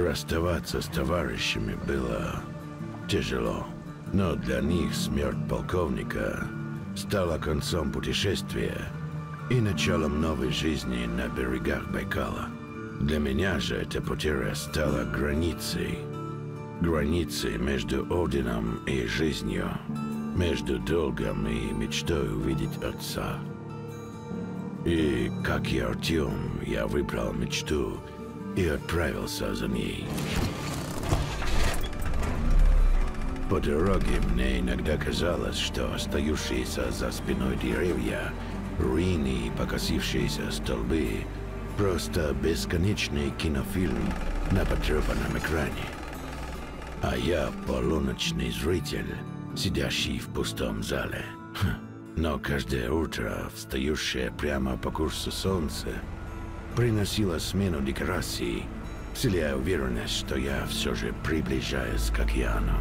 Расставаться с товарищами было тяжело, но для них смерть полковника стала концом путешествия и началом новой жизни на берегах Байкала. Для меня же эта потеря стала границей между орденом и жизнью, между долгом и мечтой увидеть отца. И, как и Артём, я выбрал мечту и отправился за ней. По дороге мне иногда казалось, что остающиеся за спиной деревья, руины и покосившиеся столбы — просто бесконечный кинофильм на потрепанном экране. А я полуночный зритель, сидящий в пустом зале. Но каждое утро, встающее прямо по курсу солнца, приносило смену декораций, вселяя уверенность, что я все же приближаюсь к океану.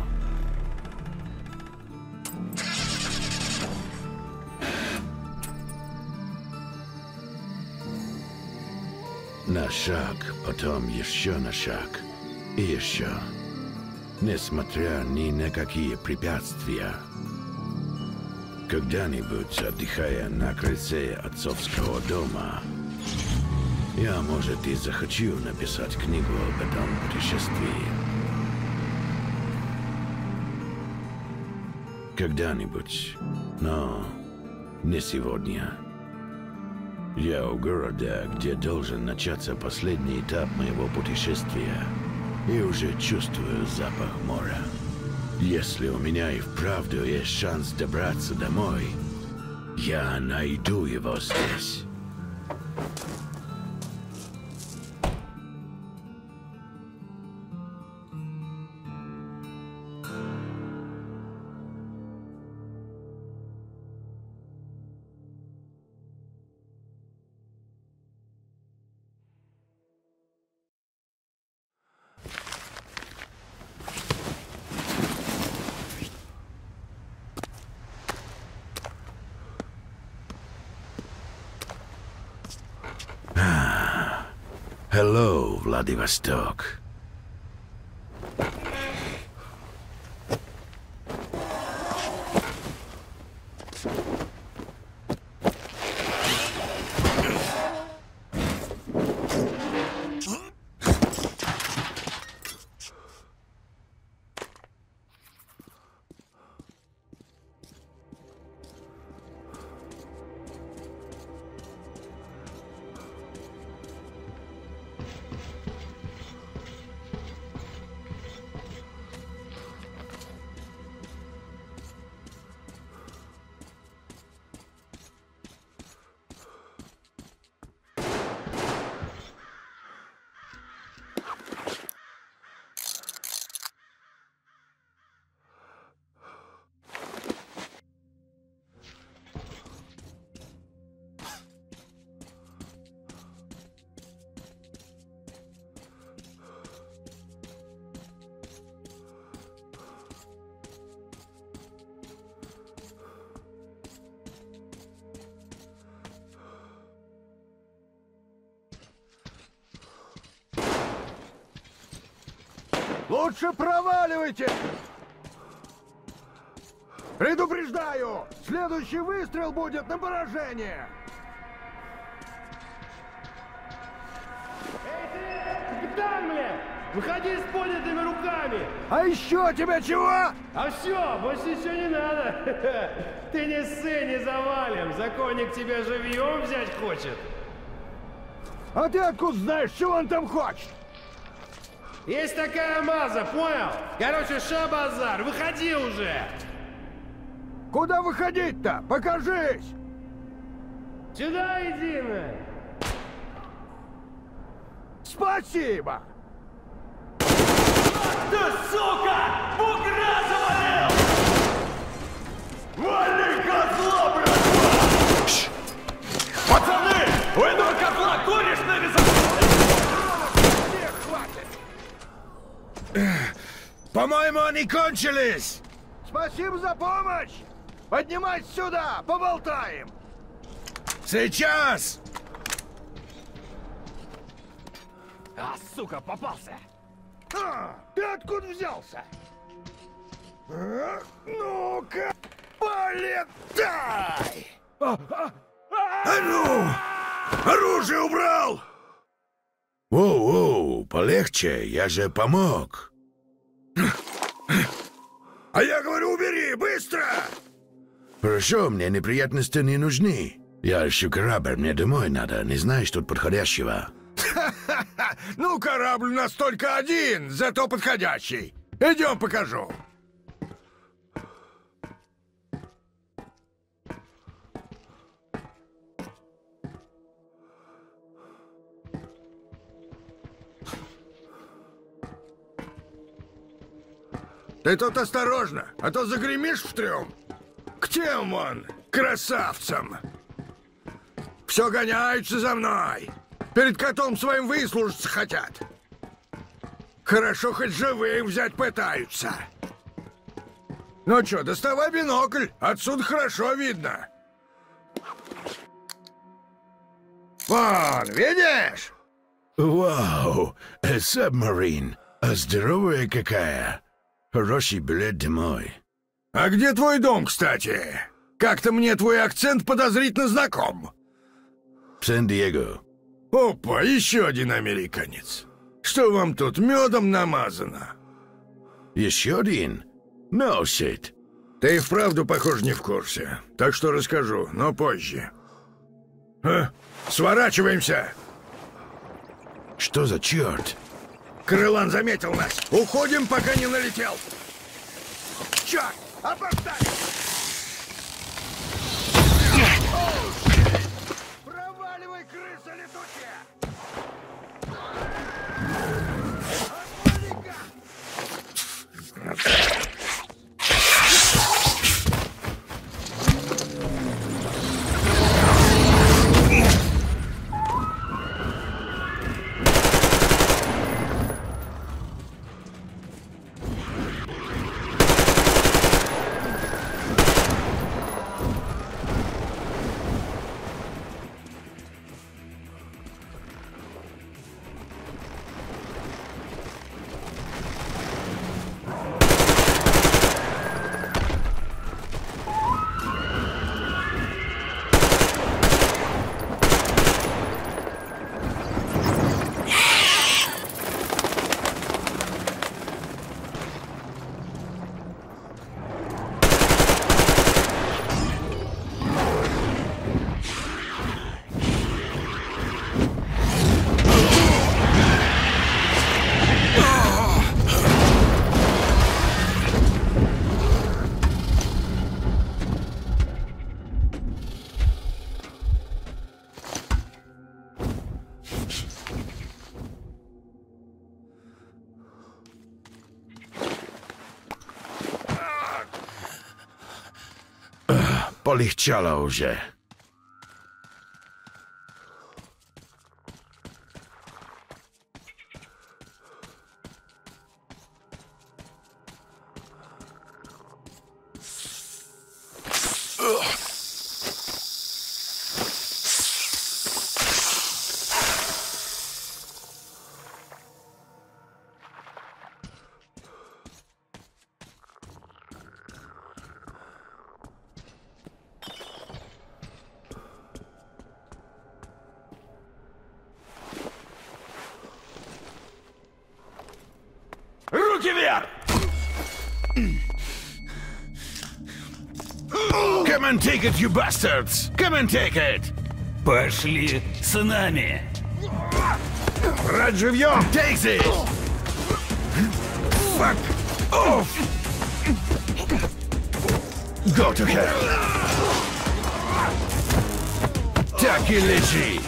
На шаг, потом еще на шаг и еще, несмотря ни на какие препятствия. Когда-нибудь, отдыхая на крыльце отцовского дома, я, может, и захочу написать книгу об этом путешествии. Когда-нибудь, но не сегодня. Я у города, где должен начаться последний этап моего путешествия, и уже чувствую запах моря. Если у меня и вправду есть шанс добраться домой, я найду его здесь. Hello, Владивосток. Лучше проваливайте! Предупреждаю! Следующий выстрел будет на поражение! Эй, ты, капитан, мне! Выходи с поднятыми руками! А еще тебя чего? А все, больше ничего не надо! Ты не ссы, не завалим! Законник тебя живьем взять хочет! А ты откуда знаешь, чего он там хочет? Есть такая маза, понял? Короче, ша-базар, выходи уже! Куда выходить-то? Покажись! Сюда иди, на! Спасибо! Ты, сука! Бугра завалил! Вали козла, братва! Шш! Пацаны! У этого козла кореш навязался! По-моему, они кончились! Спасибо за помощь! Поднимай сюда, поболтаем! Сейчас! А, сука, попался! Ты откуда взялся? А? Ну-ка, полетай! А ну! Оружие убрал! Воу-воу, полегче, я же помог. А я говорю, убери, быстро! Хорошо, мне неприятности не нужны. Я ищу корабль, мне домой надо, не знаешь тут подходящего. Ну, корабль у нас только один, зато подходящий. Идем, покажу. Ты тут осторожно, а то загремишь в трюм. К тем он, красавцам. Все гоняются за мной. Перед котом своим выслужиться хотят. Хорошо, хоть живым взять пытаются. Ну что, доставай бинокль, отсюда хорошо видно. Вон, видишь? Вау, субмарин, а здоровая какая. Хороший билет домой. А где твой дом, кстати? Как-то мне твой акцент подозрительно знаком. В Сан-Диего. Опа, еще один американец. Что вам тут медом намазано? Еще один? No shit. Ты и вправду, похоже, не в курсе. Так что расскажу, но позже. А? Сворачиваемся. Что за черт? Крылан заметил нас. Уходим, пока не налетел. Черт, опоздай! Проваливай, крыса летучая! Полегчало уже. Take it, you bastards! Come and take it! Пошли с нами! Рад живьем! Take this! Fuck off! Go to hell! Так и лежи!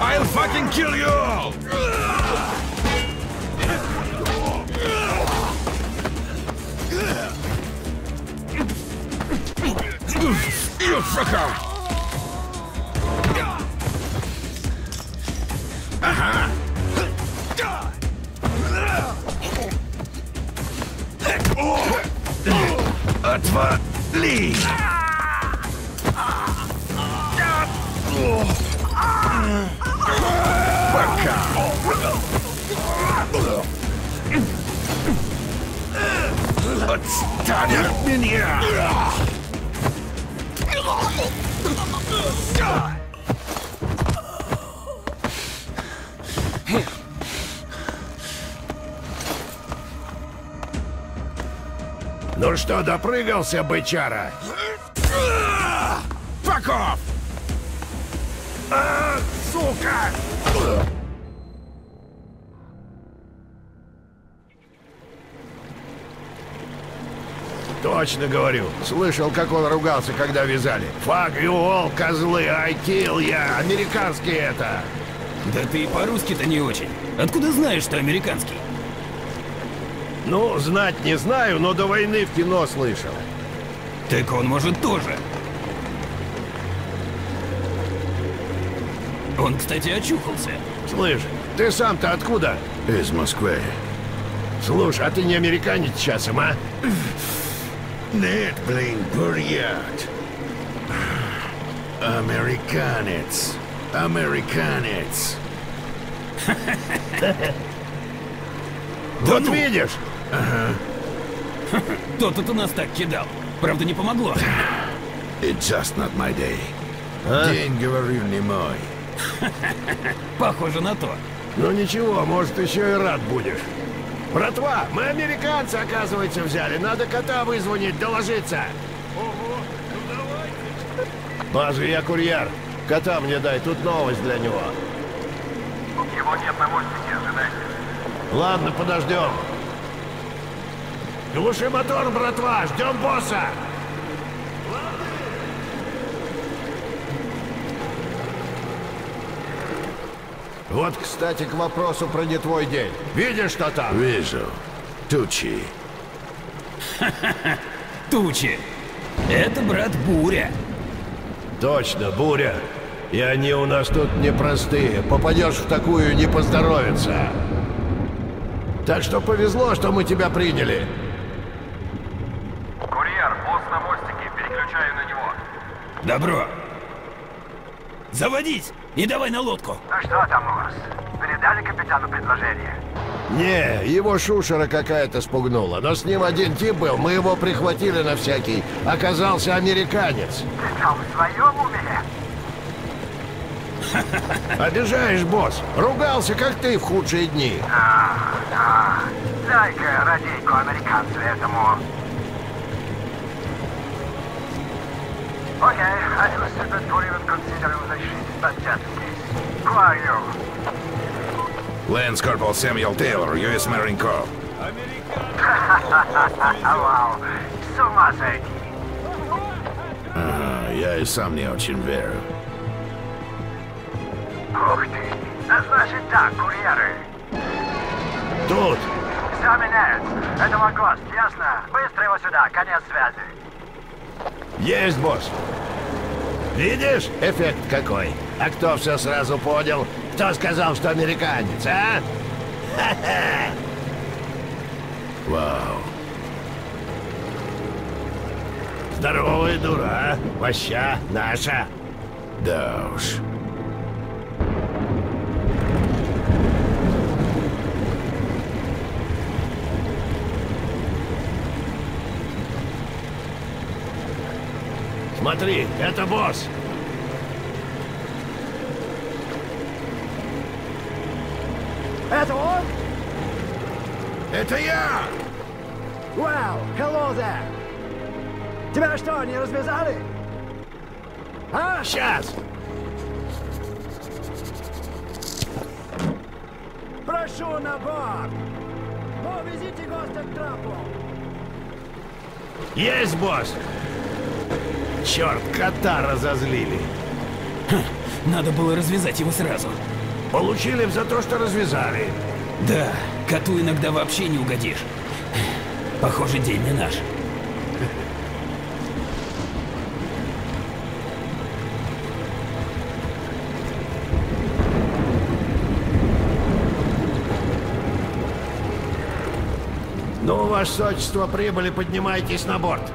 I'll fucking kill you all! You fucker! Uh-huh. Отвали! Пока! Отстань от меня! Ну что, допрыгался, бычара? Паков! А, сука! Точно говорю. Слышал, как он ругался, когда вязали. Fuck you all, козлы, I kill ya. Американский это. Да ты и по-русски-то не очень. Откуда знаешь, что американский? Ну, знать не знаю, но до войны в кино слышал. Так он может тоже. Он, кстати, очухался. Слышь, ты сам-то откуда? Из Москвы. Слушай, а ты не американец часом, а? Нет, блин, бурят. Американец. Американец. Вот видишь? Ага. Кто тут у нас так кидал. Правда, не помогло. It's just not my day. День, говорю, не мой. Похоже на то. Ну ничего, может, еще и рад будешь. Братва, мы американцы, оказывается, взяли. Надо кота вызвонить, доложиться. Ого, ну давайте. База, я курьер. Кота мне дай, тут новость для него. Его нет на мостике, ожидайте. Ладно, подождем. Глуши мотор, братва, ждем босса. Вот, кстати, к вопросу про не твой день. Видишь, что там? Вижу. Тучи. Ха-ха-ха. Тучи. Это, брат, буря. Точно, буря. И они у нас тут непростые. Попадешь в такую, не поздоровится. Так что повезло, что мы тебя приняли. Курьер, босс на мостике. Переключаю на него. Добро. Заводить! И давай на лодку. Ну что там у вас? Передали капитану предложение? Не, его шушера какая-то спугнула. Но с ним один тип был, мы его прихватили на всякий. Оказался американец. Ты там в своем уме? Обижаешь, босс. Ругался, как ты в худшие дни. Да. Дай-ка радейку американцу этому. Okay, I understood that you even considering the shit, but just in case. Who are you? Lance-corporal Samuel Taylor, US Marine Corps. Wow, с ума сойти. Ага, я и сам не очень верю. Ух ты, а значит так, курьеры. Тут. Заменяют. Это Макост, ясно? Быстро его сюда, конец связи. Есть, босс. Видишь, эффект какой. А кто все сразу понял? Кто сказал, что американец, а? Ха-ха. Вау. Здоровая дура, а? Воща наша. Да уж. Смотри, это босс. Это он? Это я! Wow, hello there! Тебя что, не развязали? А? Сейчас! Прошу на борт! Повезите гостя к трапу! Есть, босс! Черт, кота разозлили. Ха, надо было развязать его сразу. Получили за то, что развязали. Да, коту иногда вообще не угодишь. Похоже, день не наш. Ну, ваше высочество, прибыли, поднимайтесь на борт.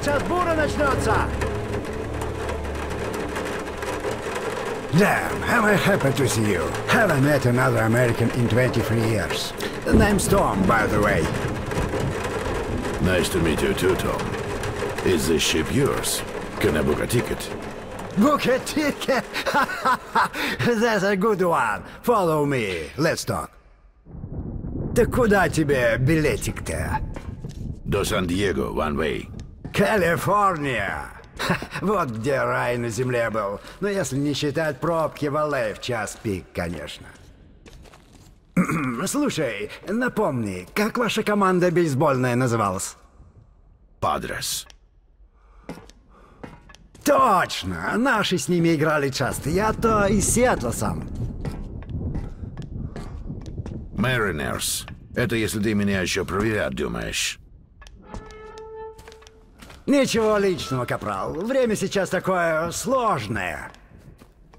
Сейчас буря начнется. Damn, am I happy to see you. Haven't met another American in 23 years. Name's Tom, by the way. Nice to meet you too, Tom. Is this ship yours? Can I book a ticket? Book a ticket? That's a good one. Follow me. Let's talk. Так куда тебе билетик-то? До Сан-Диего, one way. Калифорния! Вот где рай на земле был. Но если не считать пробки в Л.А. в час пик, конечно. Слушай, напомни, как ваша команда бейсбольная называлась? Padres. Точно! Наши с ними играли часто. Я-то из Сиэтла сам. Mariners. Это если ты меня еще проверять думаешь. Ничего личного, капрал. Время сейчас такое сложное.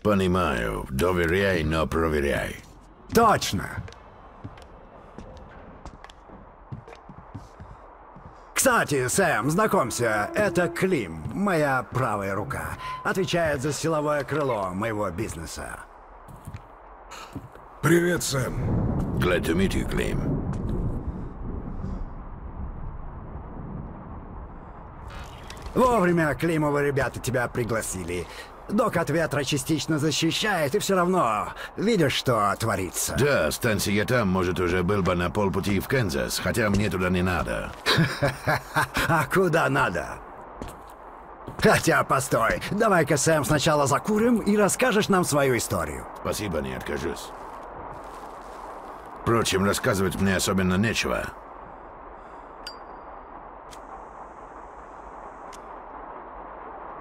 Понимаю. Доверяй, но проверяй. Точно. Кстати, Сэм, знакомься, это Клим, моя правая рука. Отвечает за силовое крыло моего бизнеса. Привет, Сэм. Glad to meet you, Клим. Вовремя Климова ребята тебя пригласили. Док от ветра частично защищает, и все равно видишь, что творится. Да, станция я там, может, уже был бы на полпути в Кэнзас, хотя мне туда не надо. А куда надо? Хотя, постой, давай-ка, Сэм, сначала закурим и расскажешь нам свою историю. Спасибо, не откажусь. Впрочем, рассказывать мне особенно нечего.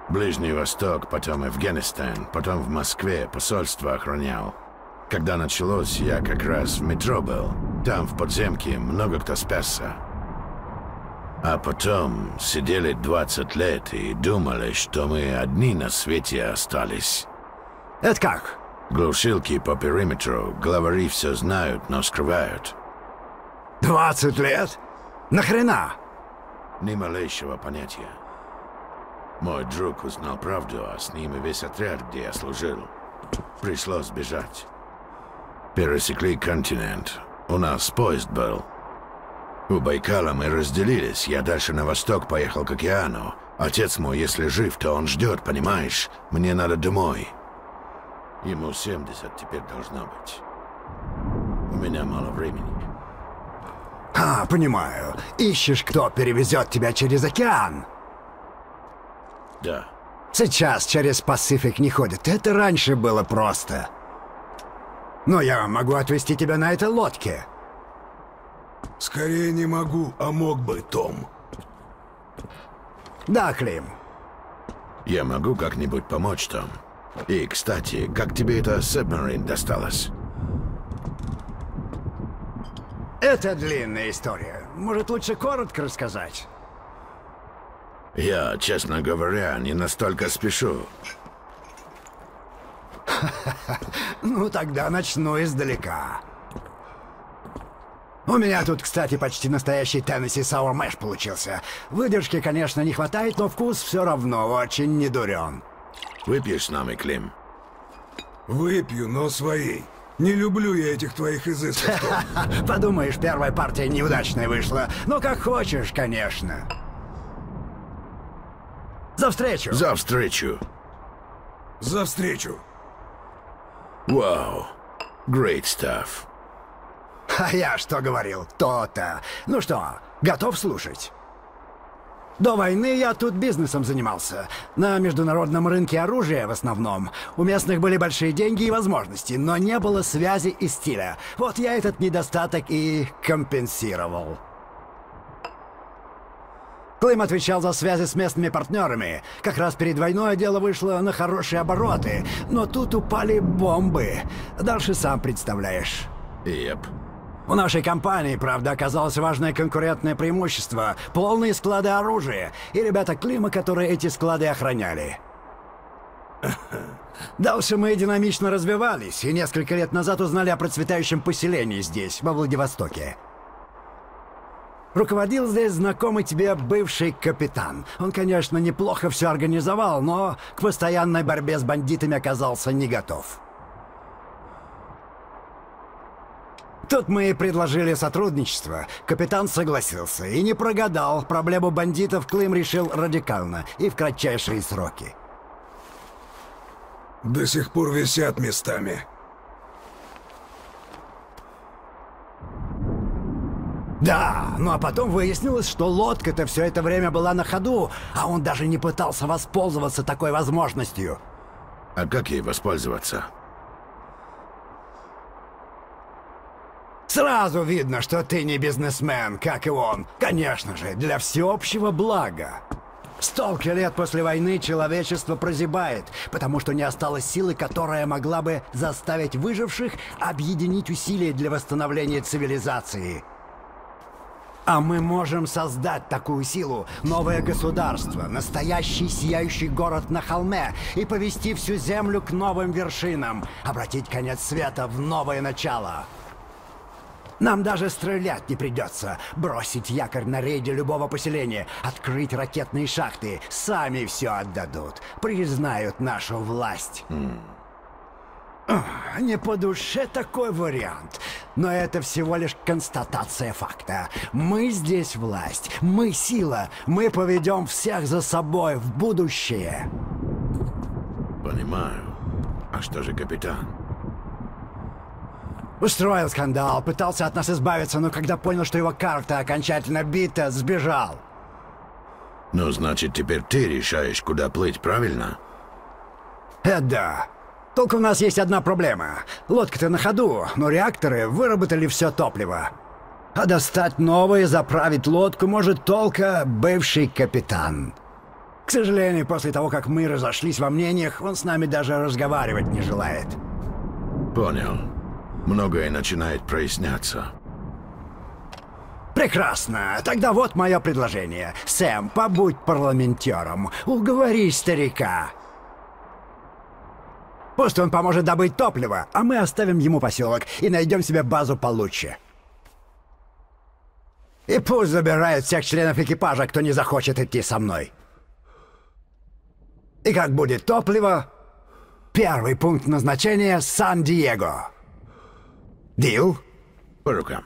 Ближний Восток, потом Афганистан, потом в Москве посольство охранял. Когда началось, я как раз в метро был. Там, в подземке, много кто спасся. А потом сидели 20 лет и думали, что мы одни на свете остались. Это как? Глушилки по периметру, главари все знают, но скрывают. 20 лет? Нахрена? Ни малейшего понятия. Мой друг узнал правду, а с ним и весь отряд, где я служил. Пришлось бежать. Пересекли континент. У нас поезд был. У Байкала мы разделились. Я дальше на восток поехал к океану. Отец мой, если жив, то он ждет, понимаешь? Мне надо домой. Ему 70 теперь должно быть. У меня мало времени. А, понимаю. Ищешь, кто перевезет тебя через океан? Да. Сейчас через Пасифик не ходит. Это раньше было просто. Но я могу отвезти тебя на этой лодке. Скорее не могу, а мог бы, Том. Да, Клим. Я могу как-нибудь помочь, Том. И, кстати, как тебе эта Submarine досталась? Это длинная история. Может, лучше коротко рассказать? Я, честно говоря, не настолько спешу. Ну, тогда начну издалека. У меня тут, кстати, почти настоящий Tennessee sour mash получился. Выдержки, конечно, не хватает, но вкус все равно очень недурен. Выпьешь с нами, Клим? Выпью, но своей. Не люблю я этих твоих изысков. Подумаешь, первая партия неудачной вышла. Ну, как хочешь, конечно. За встречу! За встречу! За встречу! Вау! Great stuff! А я что говорил? То-то! Ну что, готов слушать? До войны я тут бизнесом занимался. На международном рынке оружия в основном. У местных были большие деньги и возможности, но не было связи и стиля. Вот я этот недостаток и компенсировал. Клим отвечал за связи с местными партнерами. Как раз перед войной дело вышло на хорошие обороты, но тут упали бомбы. Дальше сам представляешь. Yep. У нашей компании, правда, оказалось важное конкурентное преимущество – полные склады оружия и ребята Клима, которые эти склады охраняли. Дальше мы динамично развивались и несколько лет назад узнали о процветающем поселении здесь, во Владивостоке. Руководил здесь знакомый тебе бывший капитан. Он, конечно, неплохо все организовал, но к постоянной борьбе с бандитами оказался не готов. Тут мы и предложили сотрудничество. Капитан согласился и не прогадал. Проблему бандитов Клим решил радикально и в кратчайшие сроки. До сих пор висят местами. Да, ну а потом выяснилось, что лодка-то все это время была на ходу, а он даже не пытался воспользоваться такой возможностью. А как ей воспользоваться? Сразу видно, что ты не бизнесмен, как и он. Конечно же, для всеобщего блага. Столько лет после войны человечество прозябает, потому что не осталось силы, которая могла бы заставить выживших объединить усилия для восстановления цивилизации. А мы можем создать такую силу, новое государство, настоящий сияющий город на холме и повести всю землю к новым вершинам, обратить конец света в новое начало. Нам даже стрелять не придется, бросить якорь на рейде любого поселения, открыть ракетные шахты, сами все отдадут, признают нашу власть. Не по душе такой вариант, но это всего лишь констатация факта. Мы здесь власть, мы сила, мы поведем всех за собой в будущее. Понимаю. А что же капитан? Устроил скандал, пытался от нас избавиться, но когда понял, что его карта окончательно бита, сбежал. Ну, значит, теперь ты решаешь, куда плыть, правильно? Да. Только у нас есть одна проблема. Лодка-то на ходу, но реакторы выработали все топливо. А достать новое, заправить лодку может только бывший капитан. К сожалению, после того, как мы разошлись во мнениях, он с нами даже разговаривать не желает. Понял. Многое начинает проясняться. Прекрасно. Тогда вот мое предложение. Сэм, побудь парламентером. Уговори старика. Пусть он поможет добыть топливо, а мы оставим ему поселок и найдем себе базу получше. И пусть забирают всех членов экипажа, кто не захочет идти со мной. И как будет топливо? Первый пункт назначения — Сан-Диего. Дил? По рукам.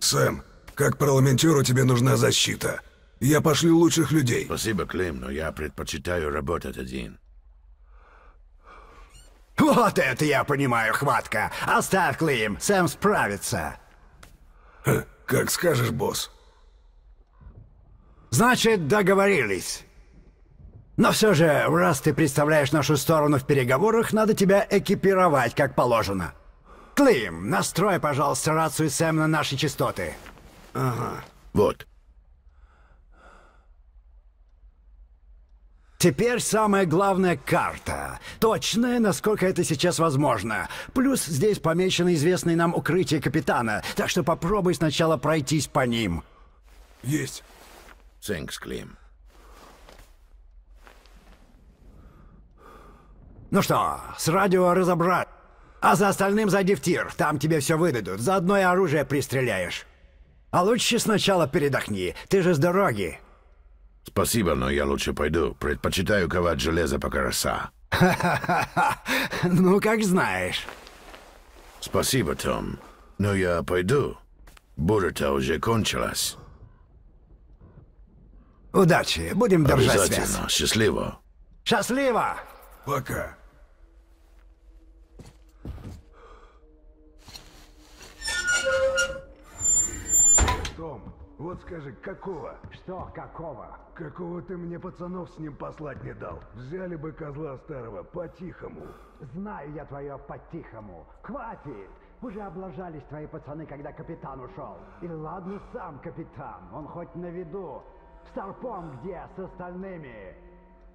Сэм, как парламентеру тебе нужна защита. Я пошлю лучших людей. Спасибо, Клим, но я предпочитаю работать один. Вот это я понимаю, хватка. Оставь, Клим, Сэм справится. Ха, как скажешь, босс. Значит, договорились. Но все же, раз ты представляешь нашу сторону в переговорах, надо тебя экипировать, как положено. Клим, настрой, пожалуйста, рацию Сэм на наши частоты. Ага. Вот. Теперь самое главное — карта. Точная, насколько это сейчас возможно. Плюс здесь помечено известное нам укрытие капитана, так что попробуй сначала пройтись по ним. Есть. Thanks, Клим. Ну что, с радио разобрать. А за остальным зайди в тир, там тебе все выдадут. Заодно и оружие пристреляешь. А лучше сначала передохни, ты же с дороги. Спасибо, но я лучше пойду. Предпочитаю ковать железо по краса. Ну, как знаешь. Спасибо, Том. Но я пойду. Буря-то уже кончилась. Удачи. Будем держать связь. Счастливо. Счастливо. Пока. Том, вот скажи, какого? Что какого? Какого ты мне пацанов с ним послать не дал? Взяли бы козла старого по-тихому. Знаю я твое по-тихому. Хватит! Уже облажались твои пацаны, когда капитан ушел. И ладно сам капитан, он хоть на виду. Старпом где с остальными?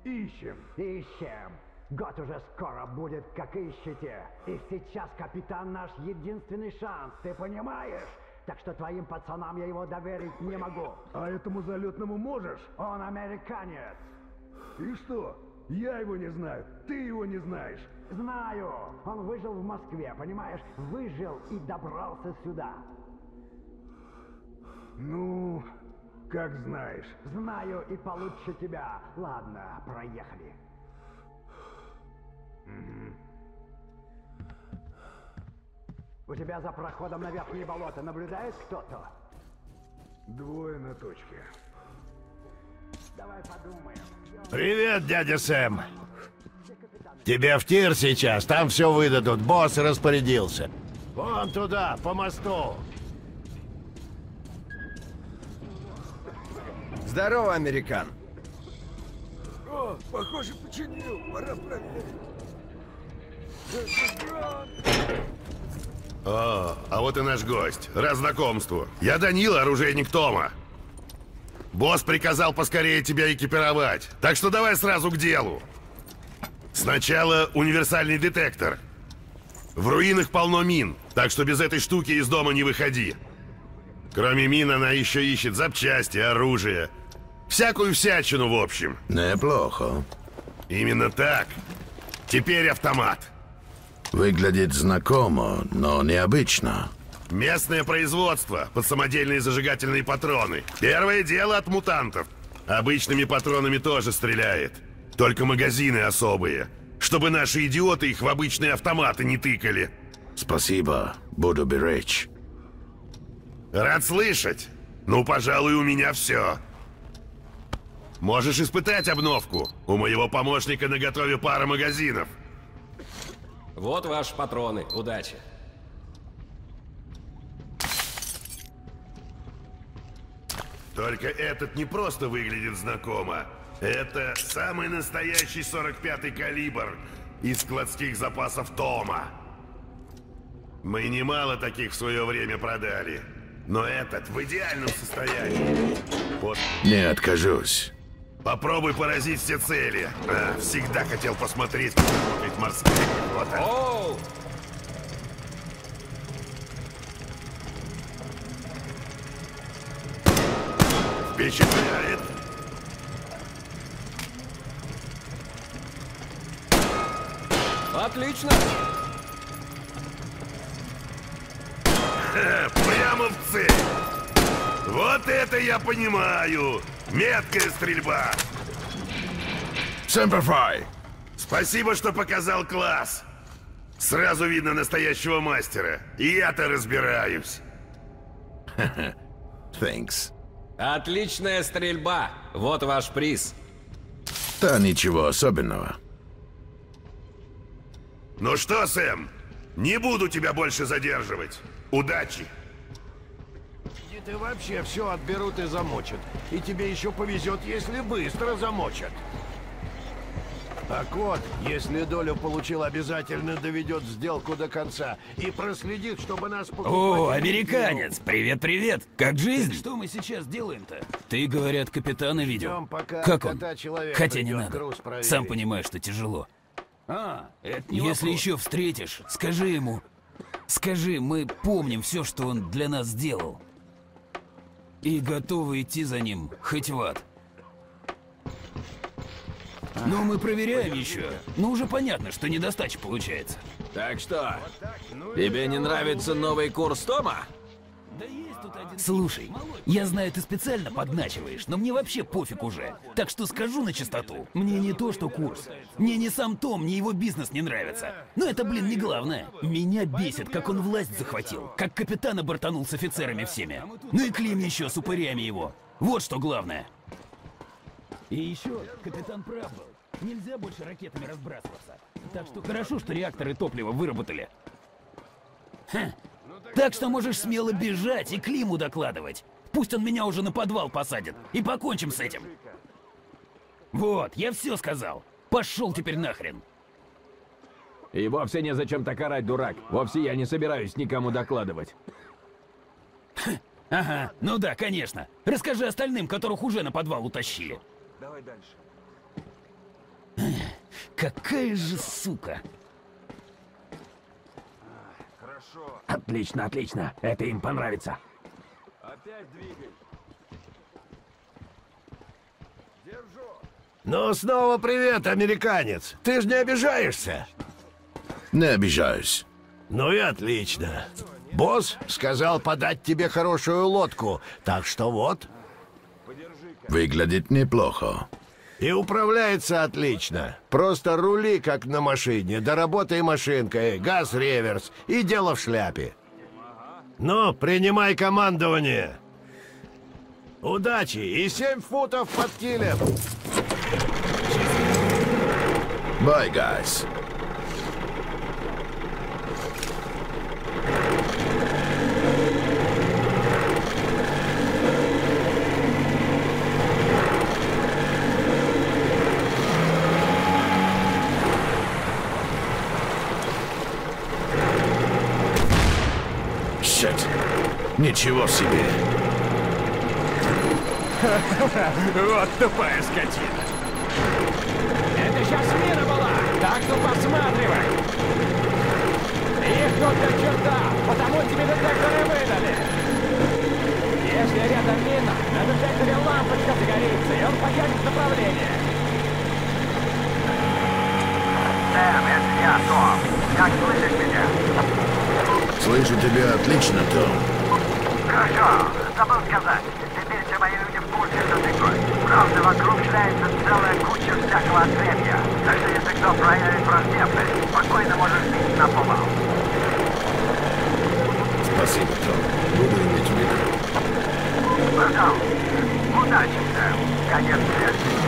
Ищем. Ищем. Год уже скоро будет, как ищете. И сейчас капитан наш единственный шанс, ты понимаешь? Так что твоим пацанам я его доверить не могу. А этому залетному можешь? Он американец. И что? Я его не знаю, ты его не знаешь. Знаю. Он выжил в Москве, понимаешь? Выжил и добрался сюда. Ну, как знаешь. Знаю и получше тебя. Ладно, проехали. У тебя за проходом на верхние болота наблюдает кто-то? Двое на точке. Давай подумаем. Привет, дядя Сэм. Тебе в тир сейчас, там все выдадут. Босс распорядился. Вон туда, по мосту. Здорово, американ. О, похоже, починил. Пора проверить. О, а вот и наш гость. Рад знакомству. Я Данила, оружейник Тома. Босс приказал поскорее тебя экипировать. Так что давай сразу к делу. Сначала универсальный детектор. В руинах полно мин, так что без этой штуки из дома не выходи. Кроме мин, она еще ищет запчасти, оружие. Всякую всячину, в общем. Неплохо. Именно так. Теперь автомат. Выглядит знакомо, но необычно. Местное производство под самодельные зажигательные патроны. Первое дело от мутантов. Обычными патронами тоже стреляет. Только магазины особые. Чтобы наши идиоты их в обычные автоматы не тыкали. Спасибо, буду беречь. Рад слышать. Ну, пожалуй, у меня все. Можешь испытать обновку. У моего помощника наготове пара магазинов. Вот ваши патроны. Удачи. Только этот не просто выглядит знакомо. Это самый настоящий 45-й калибр из складских запасов Тома. Мы немало таких в свое время продали. Но этот в идеальном состоянии. Вот. Не откажусь. Попробуй поразить все цели. А, всегда хотел посмотреть, как работает морская пехота. Оу! Впечатляет. Отлично! Прямо в цель. Вот это я понимаю. Меткая стрельба. Сэмперфай. Спасибо, что показал класс. Сразу видно настоящего мастера. И я-то разбираюсь. Thanks. Отличная стрельба. Вот ваш приз. Да ничего особенного. Ну что, Сэм, не буду тебя больше задерживать. Удачи! И ты вообще все отберут и замочат. И тебе еще повезет, если быстро замочат. А кот, если долю получил, обязательно доведет сделку до конца и проследит, чтобы нас покупать. О, американец! Привет-привет! Как жизнь? Так что мы сейчас делаем-то? Ты, говорят, капитана видел. Как он? Хотя не надо. Сам понимаешь, что тяжело. А, это не если вопрос. Еще встретишь, скажи ему... Скажи, мы помним все, что он для нас сделал. И готовы идти за ним, хоть в ад. Но мы проверяем еще. Ну, уже понятно, что недостача получается. Так что, тебе не нравится новый курс Тома? Слушай, я знаю, ты специально подначиваешь, но мне вообще пофиг уже. Так что скажу на чистоту. Мне не то, что курс. Мне не сам Том, ни его бизнес не нравится. Но это, блин, не главное. Меня бесит, как он власть захватил. Как капитана бортанул с офицерами всеми. Ну и Клим еще с упырями его. Вот что главное. И еще, капитан прав был. Нельзя больше ракетами разбрасываться. Так что хорошо, что реакторы топлива выработали. Ха. Так что можешь смело бежать и Климу докладывать. Пусть он меня уже на подвал посадит. И покончим с этим. Вот, я все сказал. Пошел теперь нахрен. И вовсе незачем так орать, дурак. Вовсе я не собираюсь никому докладывать. Ага, ну да, конечно. Расскажи остальным, которых уже на подвал утащили. Давай дальше. Какая же сука. Отлично, отлично. Это им понравится. Опять двигай. Держу. Ну, снова привет, американец. Ты же не обижаешься? Не обижаюсь. Ну и отлично. Босс сказал подать тебе хорошую лодку, так что вот. Выглядит неплохо. И управляется отлично. Просто рули, как на машине, доработай машинкой, газ реверс и дело в шляпе. Ну, принимай командование. Удачи и 7 футов под килем. Bye, guys. Ничего себе! Вот тупая скотина! Это сейчас мина была! Так что посматривай! Их тут до черта! Потому тебе детекторы выдали! Если рядом мина, на детекторе лампочка загорится, и он покажет направление! Сэм, это я, Том! Как слышишь меня? Слышу тебя отлично, Том! Хорошо, забыл сказать. Теперь все мои люди в курсе, что ты гой. Правда, вокруг шляется целая куча всякого отребья. Так что если кто проявит враждебность, спокойно можешь бить на повал. Спасибо, Том. Буду иметь в виду. Пожалуйста. Удачи, Сэм. Конец связи.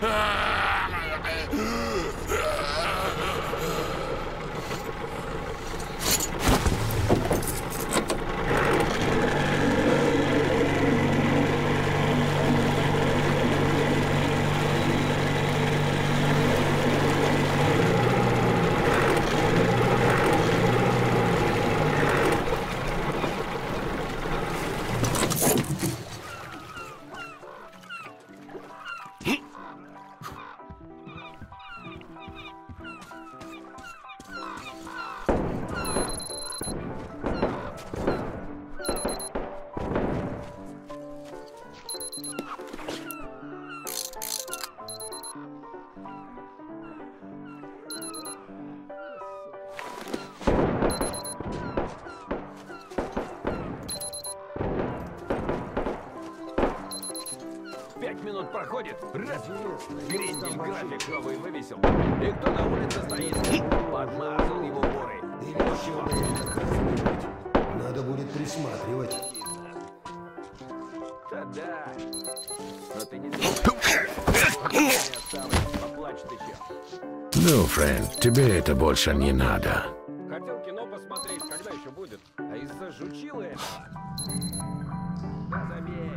Ah! минут проходит, раз, гриндик график новый вывесил. И кто на улице стоит, подмазал его горы. Надо будет присматривать. Да-да. Но ты не думаешь, поплачь ты чем. Ну, Фрэнк, тебе это больше не надо. Хотел кино посмотреть, когда еще будет? А из-за жучилы это... Да, забей.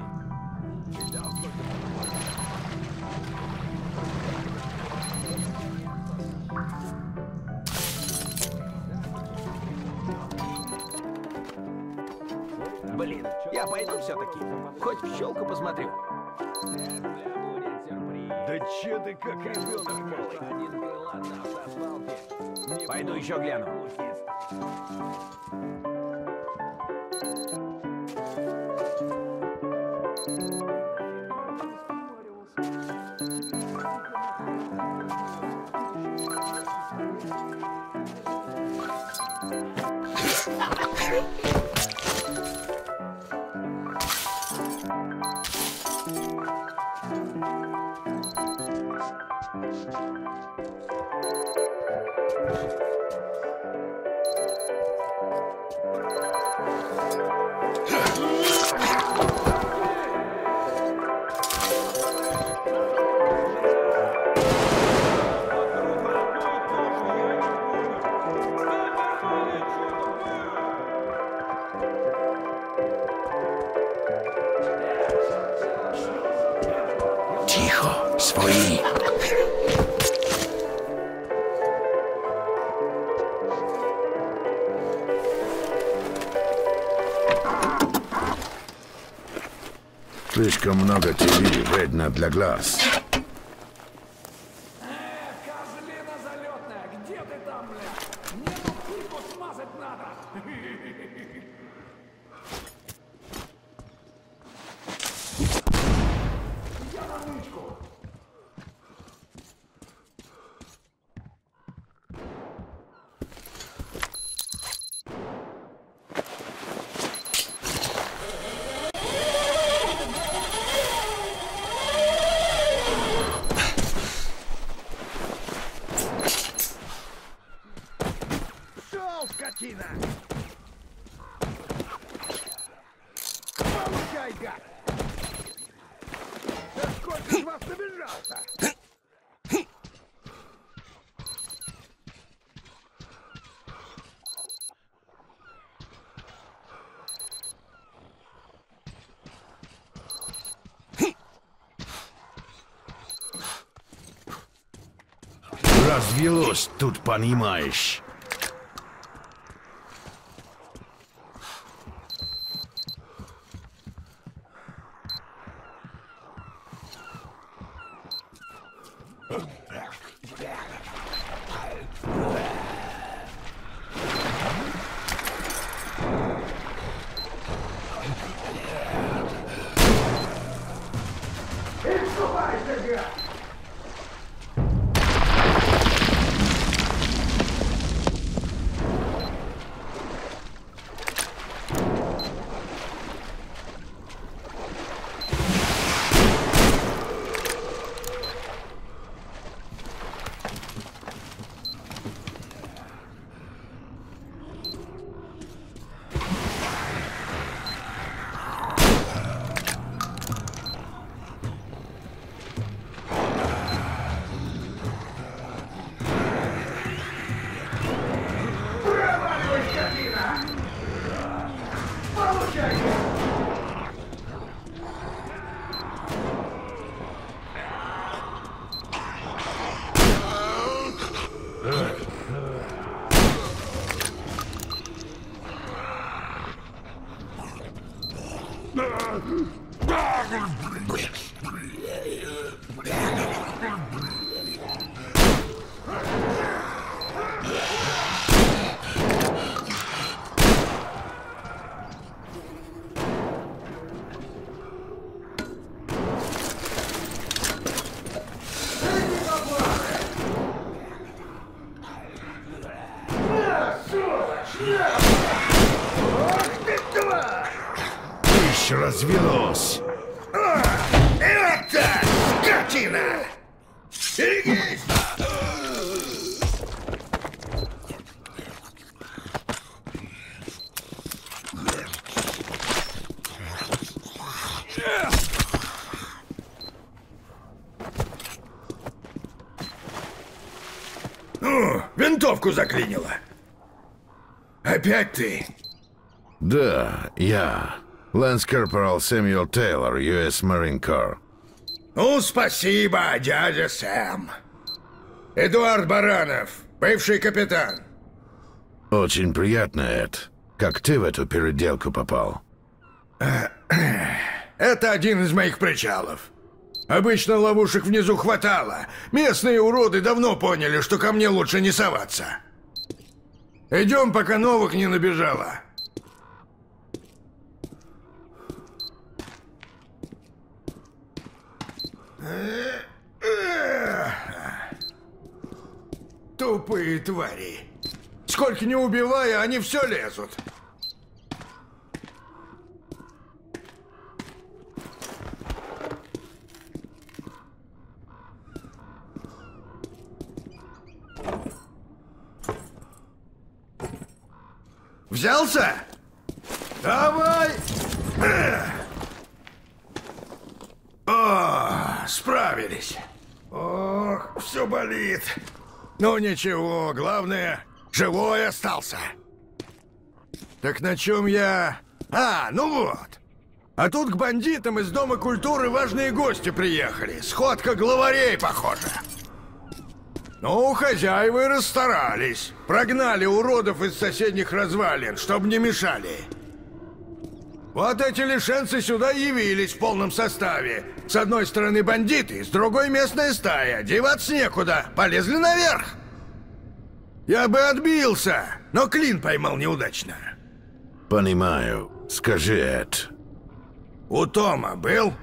Блин, я пойду все-таки. Хоть пчелку посмотрю. Да че ты как ребенок малый. Пойду еще гляну. Слишком много ТВ, вредно для глаз. Козлина залетная, где ты там, блядь? Мне тут пыльку смазать надо. Я на ручку. Развелось тут, понимаешь? Развелось. Вот так. скотина! Берегись! Ну, винтовку заклинило. Опять ты? Да, я. Лэнс-корпорал Сэмюэл Тейлор, US Marine Corps. Ну, спасибо, дядя Сэм. Эдуард Баранов, бывший капитан. Очень приятно, Эд. Как ты в эту переделку попал? Это один из моих причалов. Обычно ловушек внизу хватало. Местные уроды давно поняли, что ко мне лучше не соваться. Идем, пока новых не набежало. Тупые твари. Сколько не убивая, они все лезут. Взялся? Давай! О, справились. Ох, все болит. Ну ничего, главное, живой остался. Так на чем я... А, ну вот. А тут к бандитам из Дома культуры важные гости приехали. Сходка главарей, похоже. Ну, хозяева и расстарались. Прогнали уродов из соседних развалин, чтобы не мешали. Вот эти лишенцы сюда явились в полном составе. С одной стороны бандиты, с другой местная стая. Деваться некуда. Полезли наверх. Я бы отбился, но клин поймал неудачно. Понимаю. Скажи, Эд. У Тома был?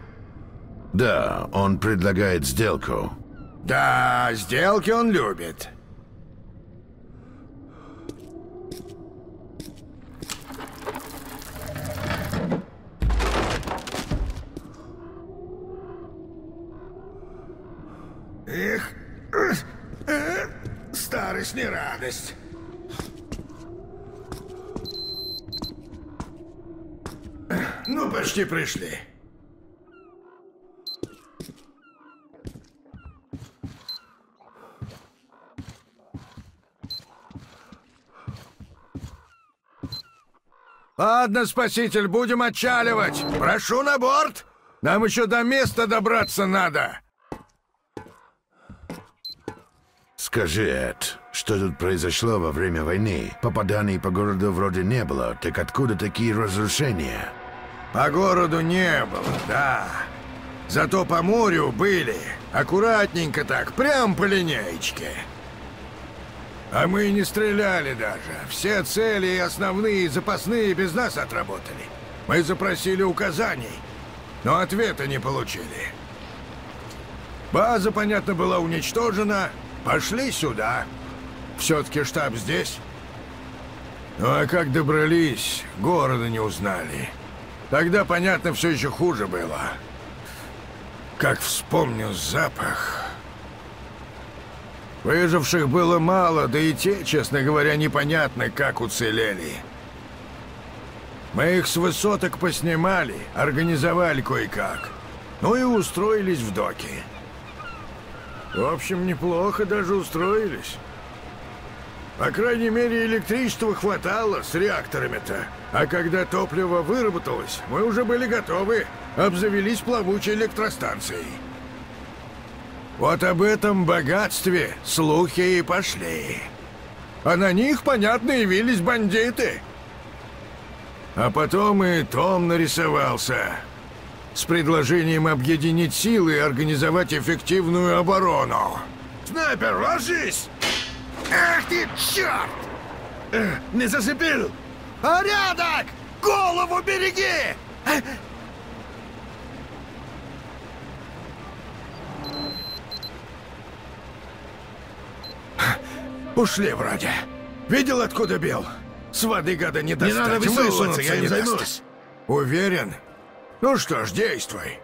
Да, он предлагает сделку. Да, сделки он любит. Эх, старость не радость. Ну, почти пришли. Ладно, спаситель, будем отчаливать. Прошу на борт. Нам еще до места добраться надо. Скажи, Эд, что тут произошло во время войны? Попаданий по городу вроде не было, так откуда такие разрушения? По городу не было, да. Зато по морю были. Аккуратненько так, прям по линеечке. А мы не стреляли даже. Все цели и основные, и запасные без нас отработали. Мы запросили указаний, но ответа не получили. База, понятно, была уничтожена. Пошли сюда. Все-таки штаб здесь. Ну а как добрались, города не узнали. Тогда, понятно, все еще хуже было. Как вспомню запах... Выживших было мало, да и те, честно говоря, непонятно, как уцелели. Мы их с высоток поснимали, организовали кое-как. Ну и устроились в доке. В общем, неплохо даже устроились. По крайней мере, электричества хватало с реакторами-то. А когда топливо выработалось, мы уже были готовы. Обзавелись плавучей электростанцией. Вот об этом богатстве слухи и пошли. А на них, понятно, явились бандиты. А потом и Том нарисовался. С предложением объединить силы и организовать эффективную оборону. Снайпер, ложись! Ах ты, черт! Не зацепил! Порядок! Голову береги! Ушли вроде. Видел, откуда бил? С воды гада не достать. Не надо высовываться, я не займусь. Уверен? Ну что ж, действуй.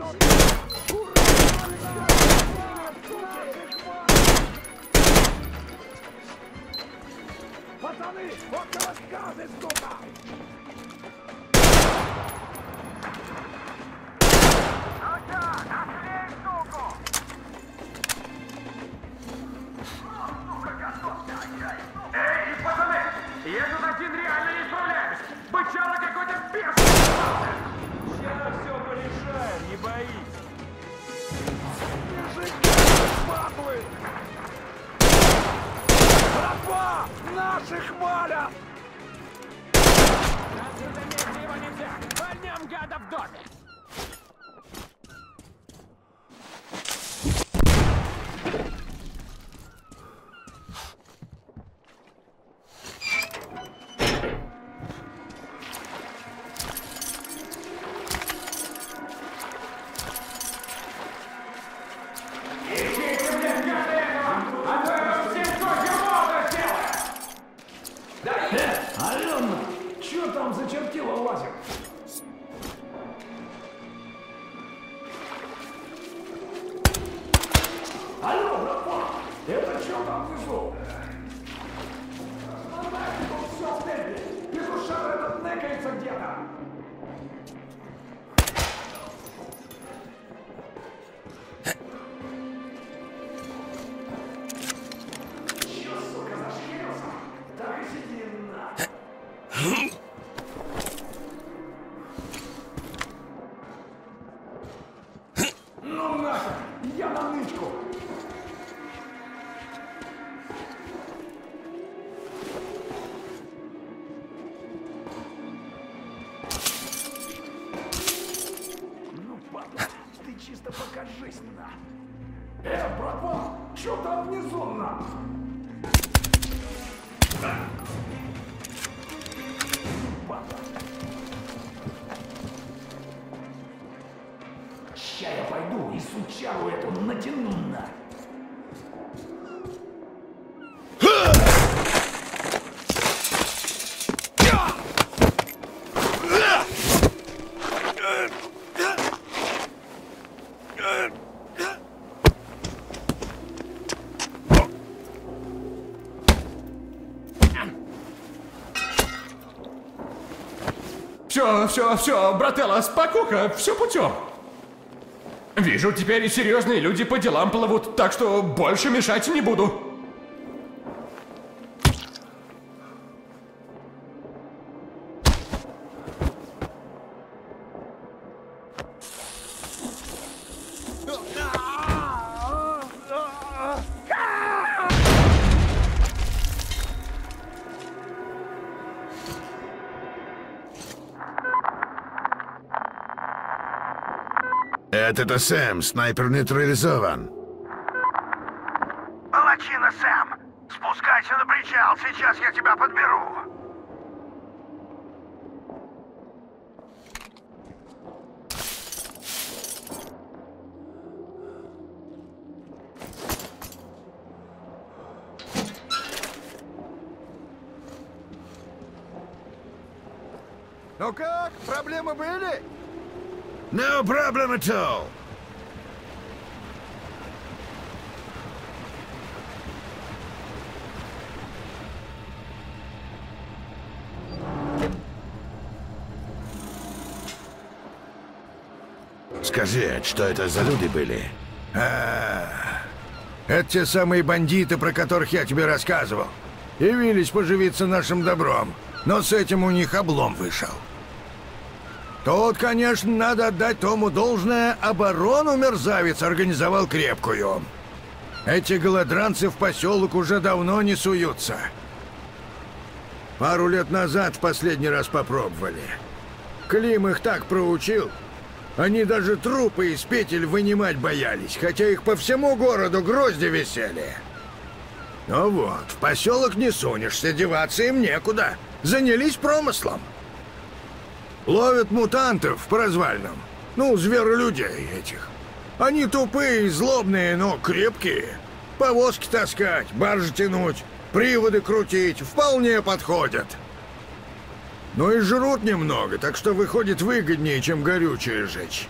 Пацаны, около сказы, сука! Саша, отстрель, суку! Сука, готовься, ай-яй! Эй, пацаны, я тут один реально не справляюсь! Бычара какой-то бешеный! Сейчас все порешаем, не боись! Держи, падлы! Тропа! Наших валят! Отсюда вместе его нельзя! Пальнем гада в доме! Все, брателло, спокуха, все путем. Вижу, теперь и серьезные люди по делам плывут, так что больше мешать не буду. Это Сэм, снайпер нейтрализован. Молодчина, Сэм. Спускайся на причал, сейчас я тебя подберу. Ну как, проблемы были? No problem at all. Скажи, что это за люди были? Это те самые бандиты, про которых я тебе рассказывал. Явились поживиться нашим добром, но с этим у них облом вышел. Тут, конечно, надо отдать Тому должное, оборону мерзавец организовал крепкую. Эти голодранцы в поселок уже давно не суются. Пару лет назад в последний раз попробовали. Клим их так проучил, они даже трупы из петель вынимать боялись, хотя их по всему городу грозди висели. Ну вот, в поселок не сунешься, деваться им некуда. Занялись промыслом. Ловят мутантов по-развальным. Ну, зверолюдей этих. Они тупые и злобные, но крепкие. Повозки таскать, баржи тянуть, приводы крутить вполне подходят. Ну и жрут немного, так что выходит выгоднее, чем горючее жечь.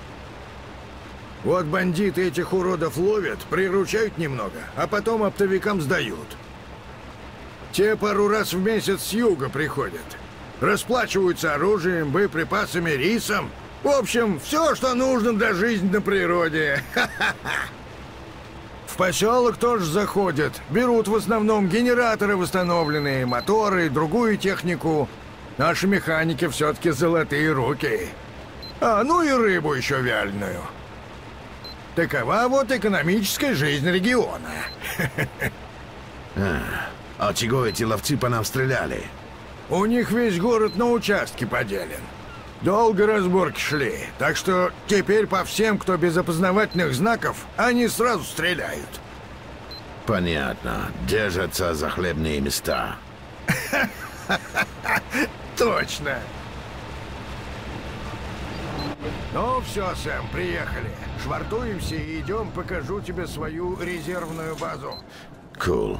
Вот бандиты этих уродов ловят, приручают немного, а потом оптовикам сдают. Те пару раз в месяц с юга приходят. Расплачиваются оружием, боеприпасами, рисом. В общем, все, что нужно для жизни на природе. В поселок тоже заходят. Берут в основном генераторы восстановленные, моторы, другую технику. Наши механики все-таки золотые руки. А, ну и рыбу еще вяленую. Такова вот экономическая жизнь региона. А чего эти ловцы по нам стреляли? У них весь город на участки поделен. Долго разборки шли, так что теперь по всем, кто без опознавательных знаков, они сразу стреляют. Понятно. Держатся за хлебные места. Точно. Ну все, Сэм, приехали. Швартуемся и идем, покажу тебе свою резервную базу. Cool.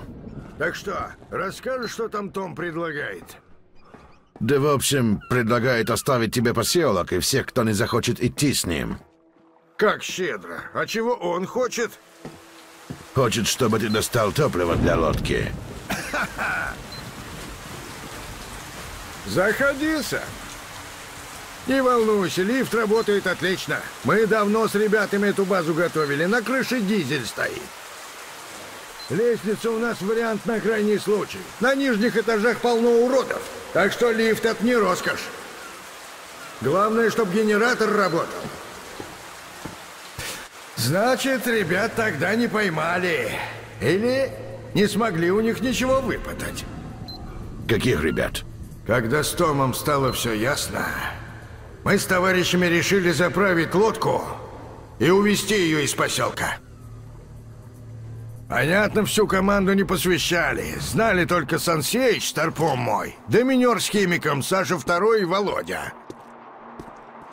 Так что, расскажешь, что там Том предлагает? Да, в общем, предлагает оставить тебе поселок и всех, кто не захочет идти с ним. Как щедро. А чего он хочет? Хочет, чтобы ты достал топливо для лодки. Заходи, Сэм. Не волнуйся, лифт работает отлично. Мы давно с ребятами эту базу готовили. На крыше дизель стоит. Лестница у нас вариант на крайний случай. На нижних этажах полно уродов. Так что лифт — это не роскошь. Главное, чтобы генератор работал. Значит, ребят тогда не поймали. Или не смогли у них ничего выпытать. Каких ребят? Когда с Томом стало все ясно, мы с товарищами решили заправить лодку и увезти ее из поселка. Понятно, всю команду не посвящали. Знали только Сансейч с торпом мой, да минер с химиком Саша Второй и Володя.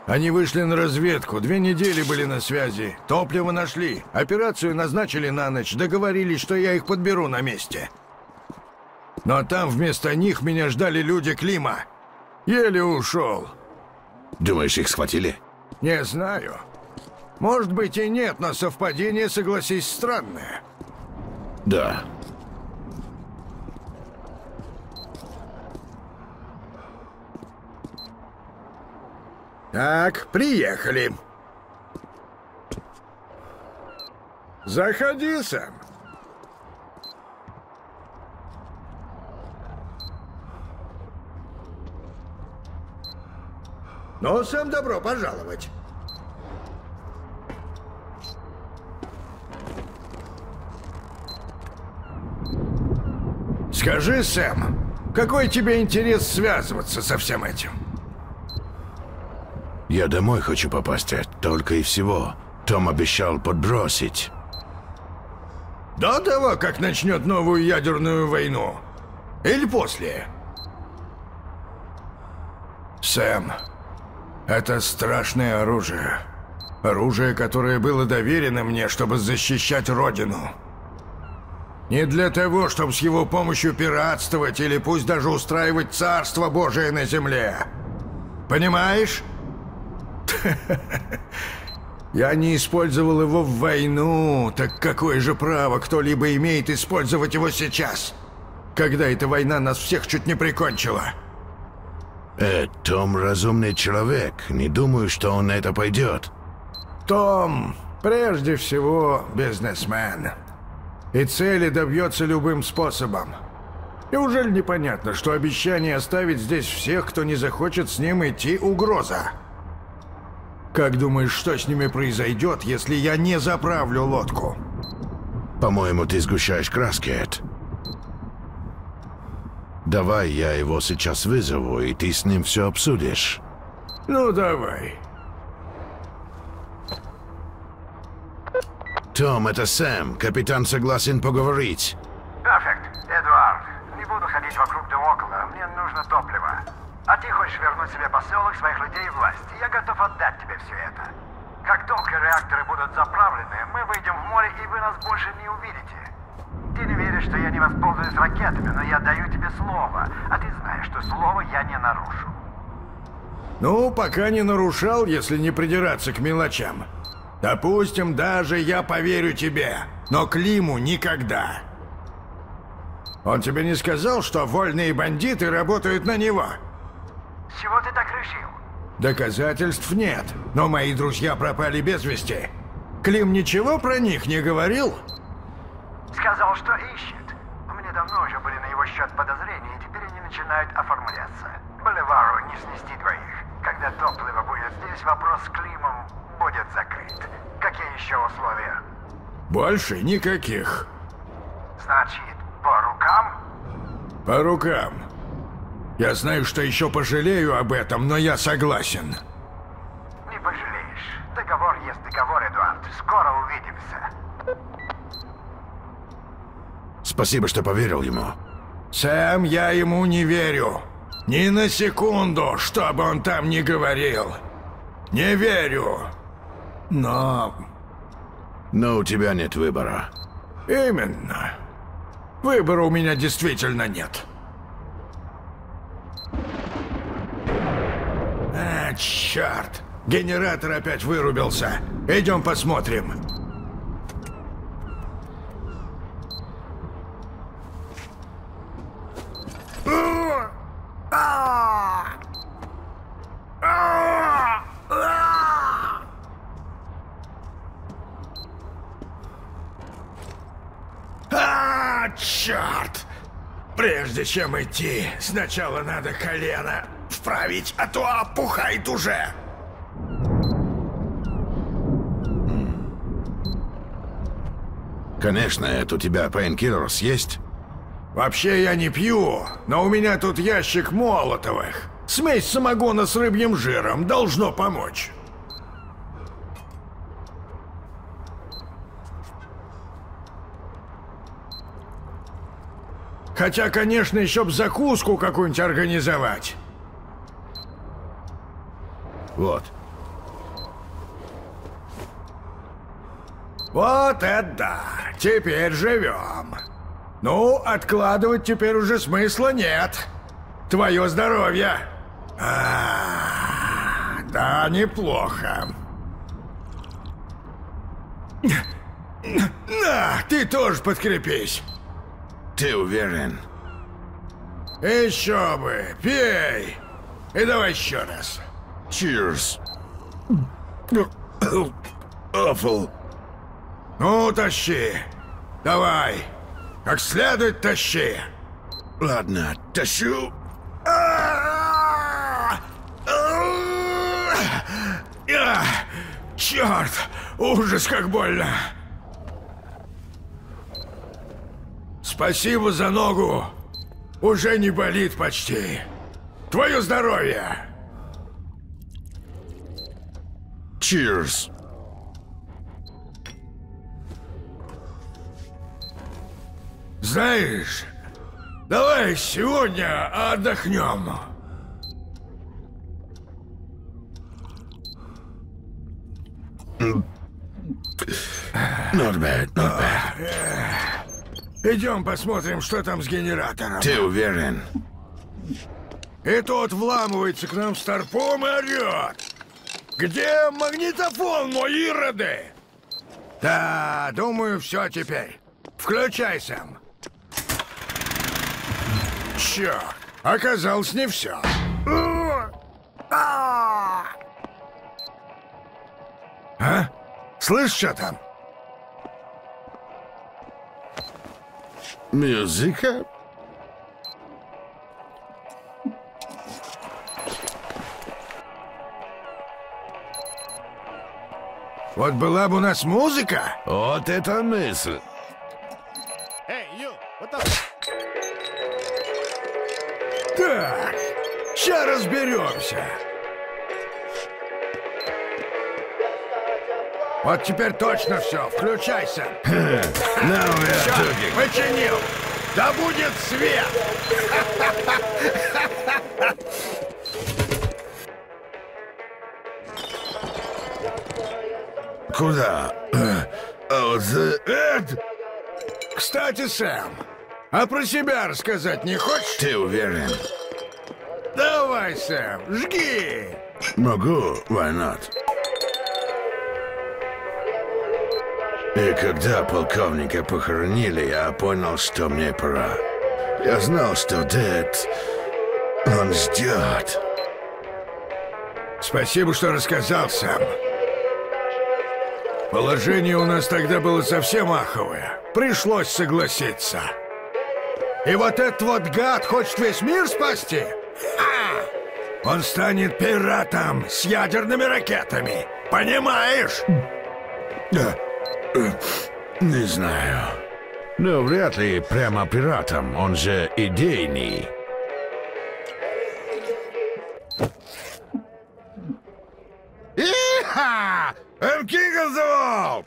Они вышли на разведку, 2 недели были на связи, топливо нашли, операцию назначили на ночь, договорились, что я их подберу на месте. Но там вместо них меня ждали люди Клима. Еле ушел. Думаешь, их схватили? Не знаю. Может быть и нет, но совпадение, согласись, странное. Да. Так, приехали. Заходи, Сэм. Ну, Сэм, добро пожаловать. Скажи, Сэм, какой тебе интерес связываться со всем этим? Я домой хочу попасть, только и всего. Том обещал подбросить. До того, как начнет новую ядерную войну? Или после? Сэм, это страшное оружие. Оружие, которое было доверено мне, чтобы защищать Родину. Не для того, чтобы с его помощью пиратствовать или пусть даже устраивать царство Божие на земле. Понимаешь? Я не использовал его в войну, так какое же право кто-либо имеет использовать его сейчас, когда эта война нас всех чуть не прикончила? Том разумный человек. Не думаю, что он на это пойдет. Том, прежде всего, бизнесмен. И цели добьется любым способом. Неужели непонятно, что обещание оставить здесь всех, кто не захочет с ним идти, угроза? Как думаешь, что с ними произойдет, если я не заправлю лодку? По-моему, ты сгущаешь краски, Эд. Давай я его сейчас вызову, и ты с ним все обсудишь. Ну, давай. Том, это Сэм. Капитан согласен поговорить. Перфект. Эдуард, не буду ходить вокруг да около. Мне нужно топливо. А ты хочешь вернуть себе поселок, своих людей и власть. Я готов отдать тебе все это. Как только реакторы будут заправлены, мы выйдем в море, и вы нас больше не увидите. Ты не веришь, что я не воспользуюсь ракетами, но я даю тебе слово. А ты знаешь, что слово я не нарушу. Ну, пока не нарушал, если не придираться к мелочам. Допустим, даже я поверю тебе, но Климу никогда. Он тебе не сказал, что вольные бандиты работают на него? Чего ты так решил? Доказательств нет, но мои друзья пропали без вести. Клим ничего про них не говорил? Сказал, что ищет. Мне давно уже были на его счет подозрения, и теперь они начинают оформляться. Боливару не снести двоих. Когда топливо будет здесь, вопрос с Климом будет закрыт. Какие еще условия? Больше никаких. Значит, по рукам? По рукам. Я знаю, что еще пожалею об этом, но я согласен. Не пожалеешь. Договор есть договор, Эдуард. Скоро увидимся. Спасибо, что поверил ему. Сэм, я ему не верю. Ни на секунду, что бы он там ни говорил. Не верю. Но у тебя нет выбора. Именно. Выбора у меня действительно нет. А, черт. Генератор опять вырубился. Идем посмотрим. Черт! Прежде чем идти, сначала надо колено вправить, а то опухает уже! Конечно, это у тебя пейнкиллерс есть? Вообще я не пью, но у меня тут ящик молотовых. Смесь самогона с рыбьим жиром должно помочь. Хотя, конечно, еще б закуску какую-нибудь организовать. Вот. Вот это да! Теперь живем. Ну, откладывать теперь уже смысла нет. Твое здоровье. Да, неплохо. На, ты тоже подкрепись. Ты уверен? Еще бы! Пей! И давай еще раз. Cheers. Awful. Ну, тащи. Давай. Как следует тащи. Ладно, тащу. Черт! Ужас, как больно! Спасибо за ногу. Уже не болит почти. Твое здоровье. Cheers. Знаешь, давай сегодня отдохнем. Not bad, not bad. Идем посмотрим, что там с генератором. Ты уверен? И тот вламывается к нам в старпом и орет. Где магнитофон, мои ироды? Да, думаю, все теперь. Включай, Сэм. Черт, оказалось, не все. А? Слышь, что там? Музыка? Вот была бы у нас музыка? Вот это мысль. Так, сейчас разберемся. Вот теперь точно все. Включайся. Все, починил. Да будет свет. Куда? Кстати, Сэм, а про себя рассказать не хочешь? Ты уверен? Давай, Сэм, жги. Могу, why not? И когда полковника похоронили, я понял, что мне пора. Я знал, что Дэд, он ждет. Спасибо, что рассказал, Сэм. Положение у нас тогда было совсем аховое. Пришлось согласиться. И вот этот вот гад хочет весь мир спасти? Ха! Он станет пиратом с ядерными ракетами. Понимаешь? Не знаю. Ну, вряд ли прямо пиратом. Он же идейный. И-ха! МК завал!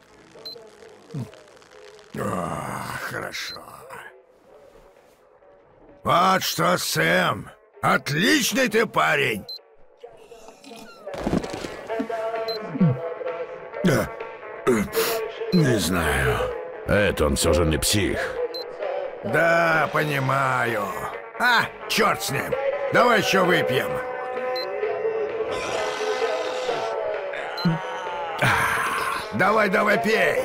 Хорошо. Вот что, Сэм. Отличный ты парень. Не знаю. Это он все же не псих. Да, понимаю. А, черт с ним. Давай еще выпьем. Давай, давай, пей!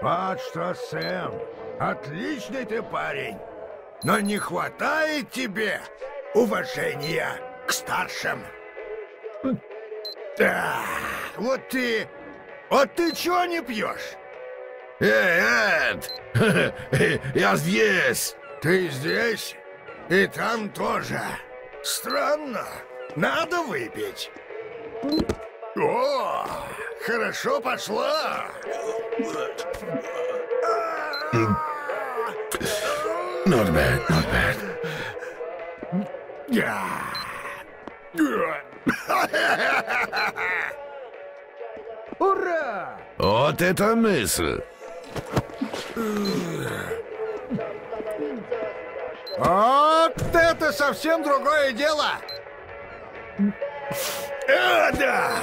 Вот что, Сэм, отличный ты парень, но не хватает тебе уважения к старшим. Да, вот ты чего не пьешь? Я здесь! Ты здесь? И там тоже. Странно. Надо выпить. О, хорошо пошла. Not bad, not bad. Ура! Вот это мысль. Вот это совсем другое дело! Да!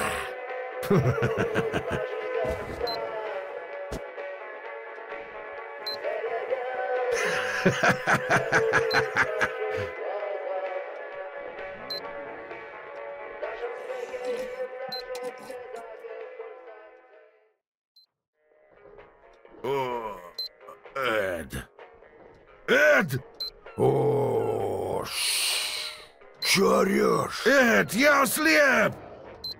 О, Эд! О, чё орёшь? Эд, я ослеп!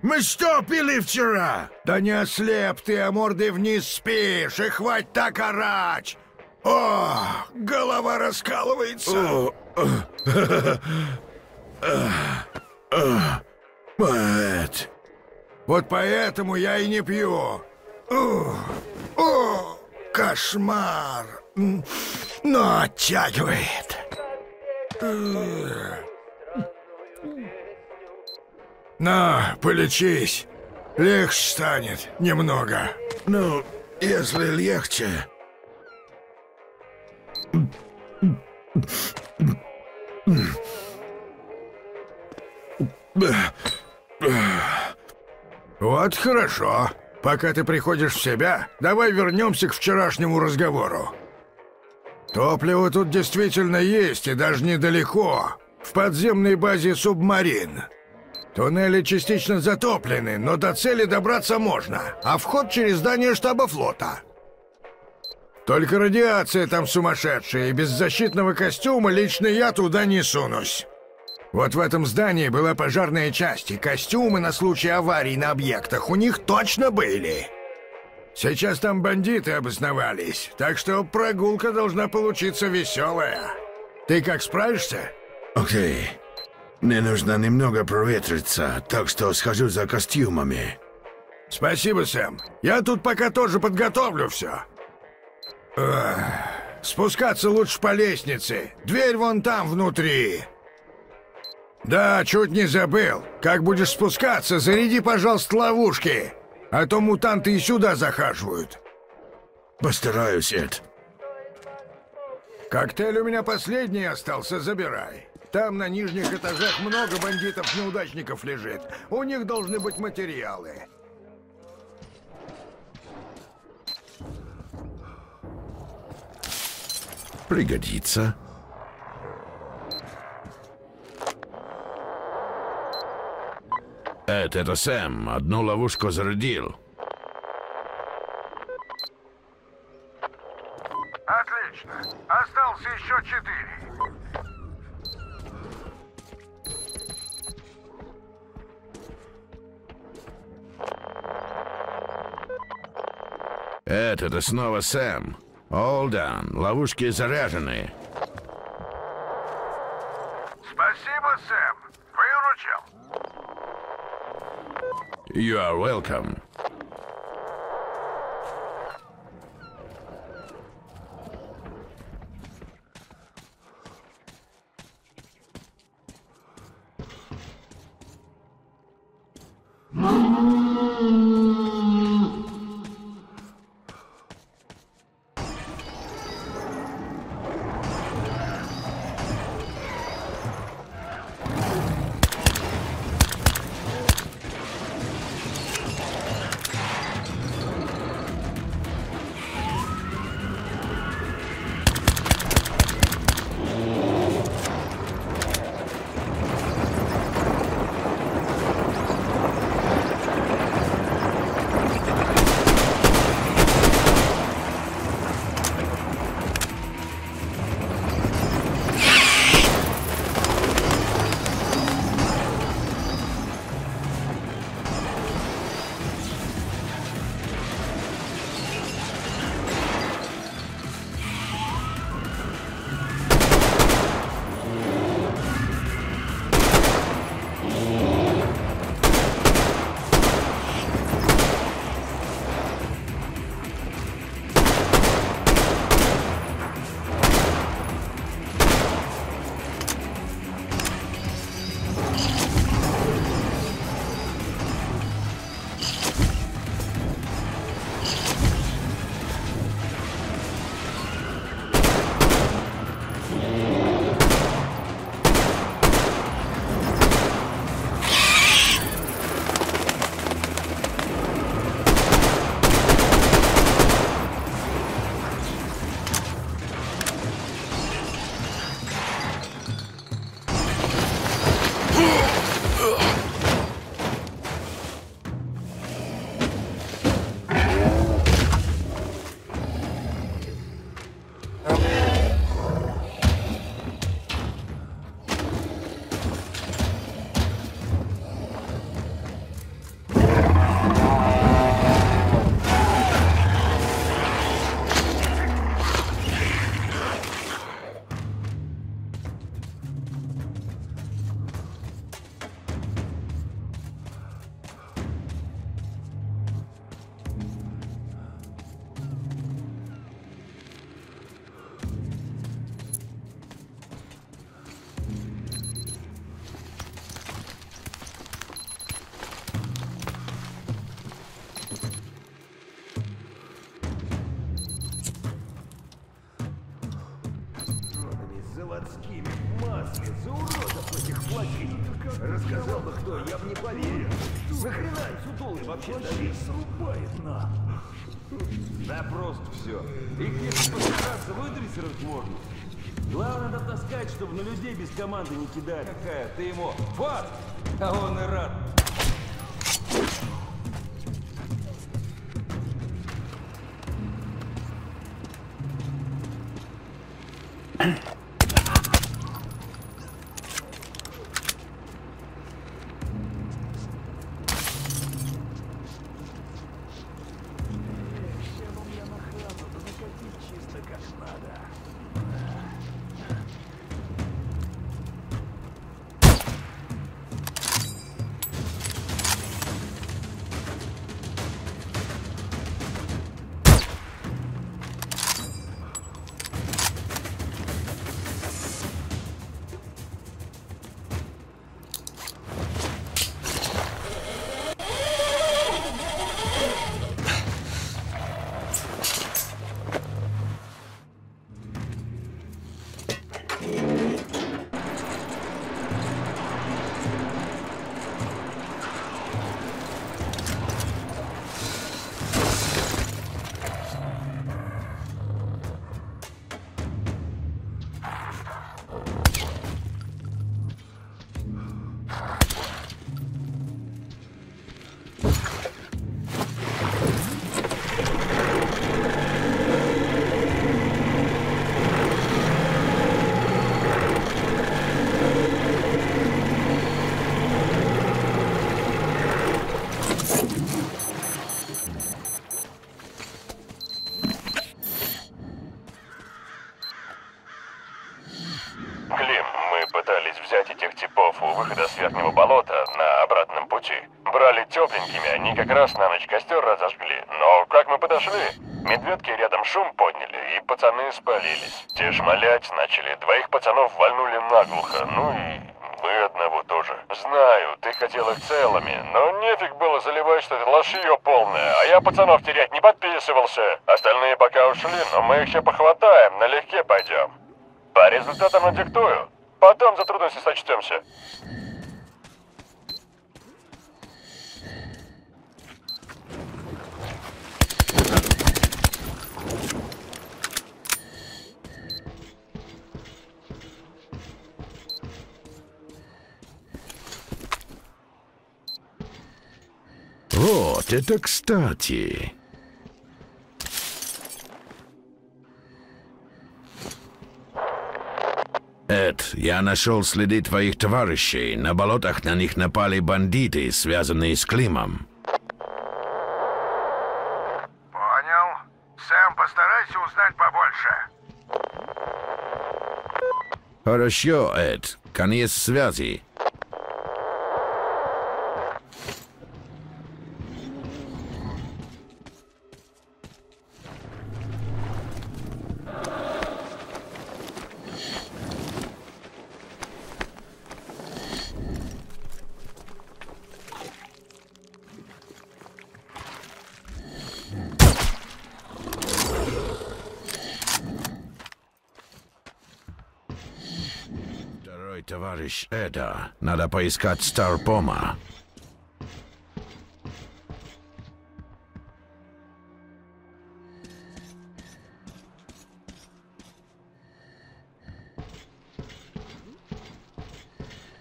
Мы что пили вчера? Да не ослеп ты, а мордой вниз спишь, и хватит так орать! О, голова раскалывается! Эд, вот поэтому я и не пью. О, кошмар! Но оттягивает. На, полечись. Легче станет немного. Ну, если легче. Вот хорошо. Пока ты приходишь в себя, давай вернемся к вчерашнему разговору. Топливо тут действительно есть, и даже недалеко. В подземной базе «Субмарин». Туннели частично затоплены, но до цели добраться можно, а вход через здание штаба флота. Только радиация там сумасшедшая, и без защитного костюма лично я туда не сунусь. Вот в этом здании была пожарная часть, и костюмы на случай аварий на объектах у них точно были. Сейчас там бандиты обосновались, так что прогулка должна получиться веселая. Ты как, справишься? Окей. Мне нужно немного проветриться, так что схожу за костюмами. Спасибо, Сэм. Я тут пока тоже подготовлю все. Спускаться лучше по лестнице. Дверь вон там внутри. Да, чуть не забыл. Как будешь спускаться, заряди, пожалуйста, ловушки. А то мутанты и сюда захаживают. Постараюсь, Эд. Коктейль у меня последний остался, забирай. Там на нижних этажах много бандитов-неудачников лежит. У них должны быть материалы. Пригодится. Эд, это Сэм. Одну ловушку зарядил. Отлично. Остался еще 4. Эд, это снова Сэм. All done. Ловушки заряжены. Спасибо, Сэм. Выручил. You are welcome. Команды не кидает. Какая ты ему фат, а он и рад. Клим, мы пытались взять этих типов у выхода с верхнего болота на обратном пути. Брали тепленькими, они как раз на ночь костер разожгли. Но как мы подошли? Медведки рядом шум подняли, и пацаны спалились. Те шмалять начали, двоих пацанов вальнули наглухо, ну и мы одного тоже. Знаю, ты хотел их целыми, но нефиг было заливать, что это лошье полное, а я пацанов терять не подписывался. Остальные пока ушли, но мы их еще похватаем, налегке пойдем. По результатам надиктую. Потом за трудности сочтемся. Вот это кстати. Эд, я нашел следы твоих товарищей. На болотах на них напали бандиты, связанные с Климом. Понял. Сэм, постарайся узнать побольше. Хорошо, Эд. Конец связи. Товарищ Эда, надо поискать старпома.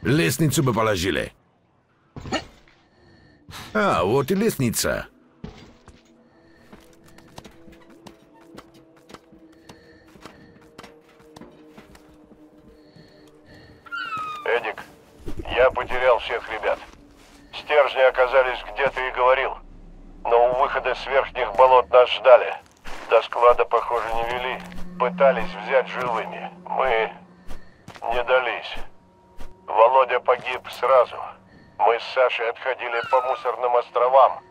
Лестницу бы положили. А, вот и лестница. Взять живыми. Мы не дались. Володя погиб сразу. Мы с Сашей отходили по мусорным островам.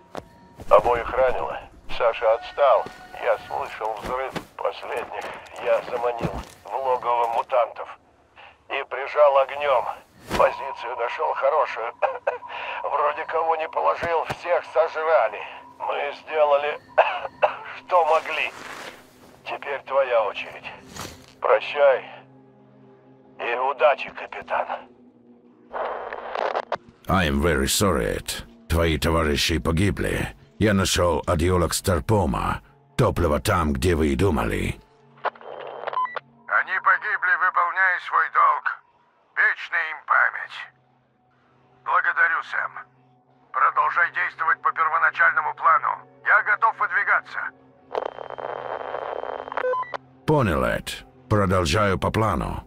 Обоих ранило. Саша отстал. Я слышал взрыв последних. Я заманил в логово мутантов. И прижал огнем. Позицию нашел хорошую. Вроде кого не положил, всех сожрали. Мы сделали, что могли. Теперь твоя очередь. Прощай. И удачи, капитан. I'm very sorry, Ed. Твои товарищи погибли. Я нашел одеялок старпома. Топливо там, где вы и думали. Они погибли, выполняя свой долг. Вечная им память. Благодарю, Сэм. Продолжай действовать по первоначальному плану. Я готов выдвигаться. Понял, Эд. Продолжаю по плану.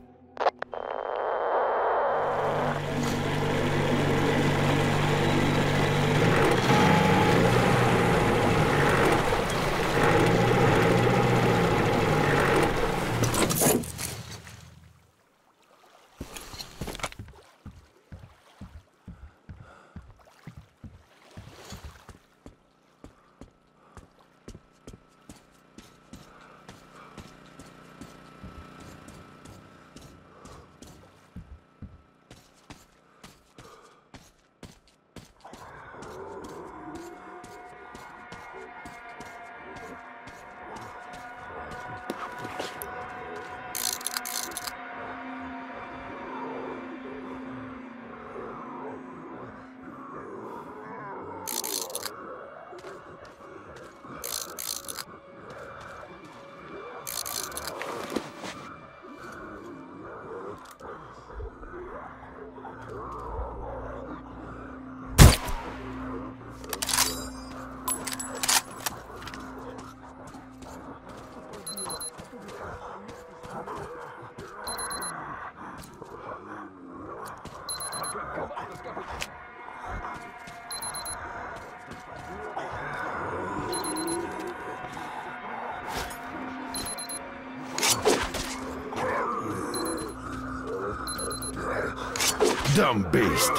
Dumb beast.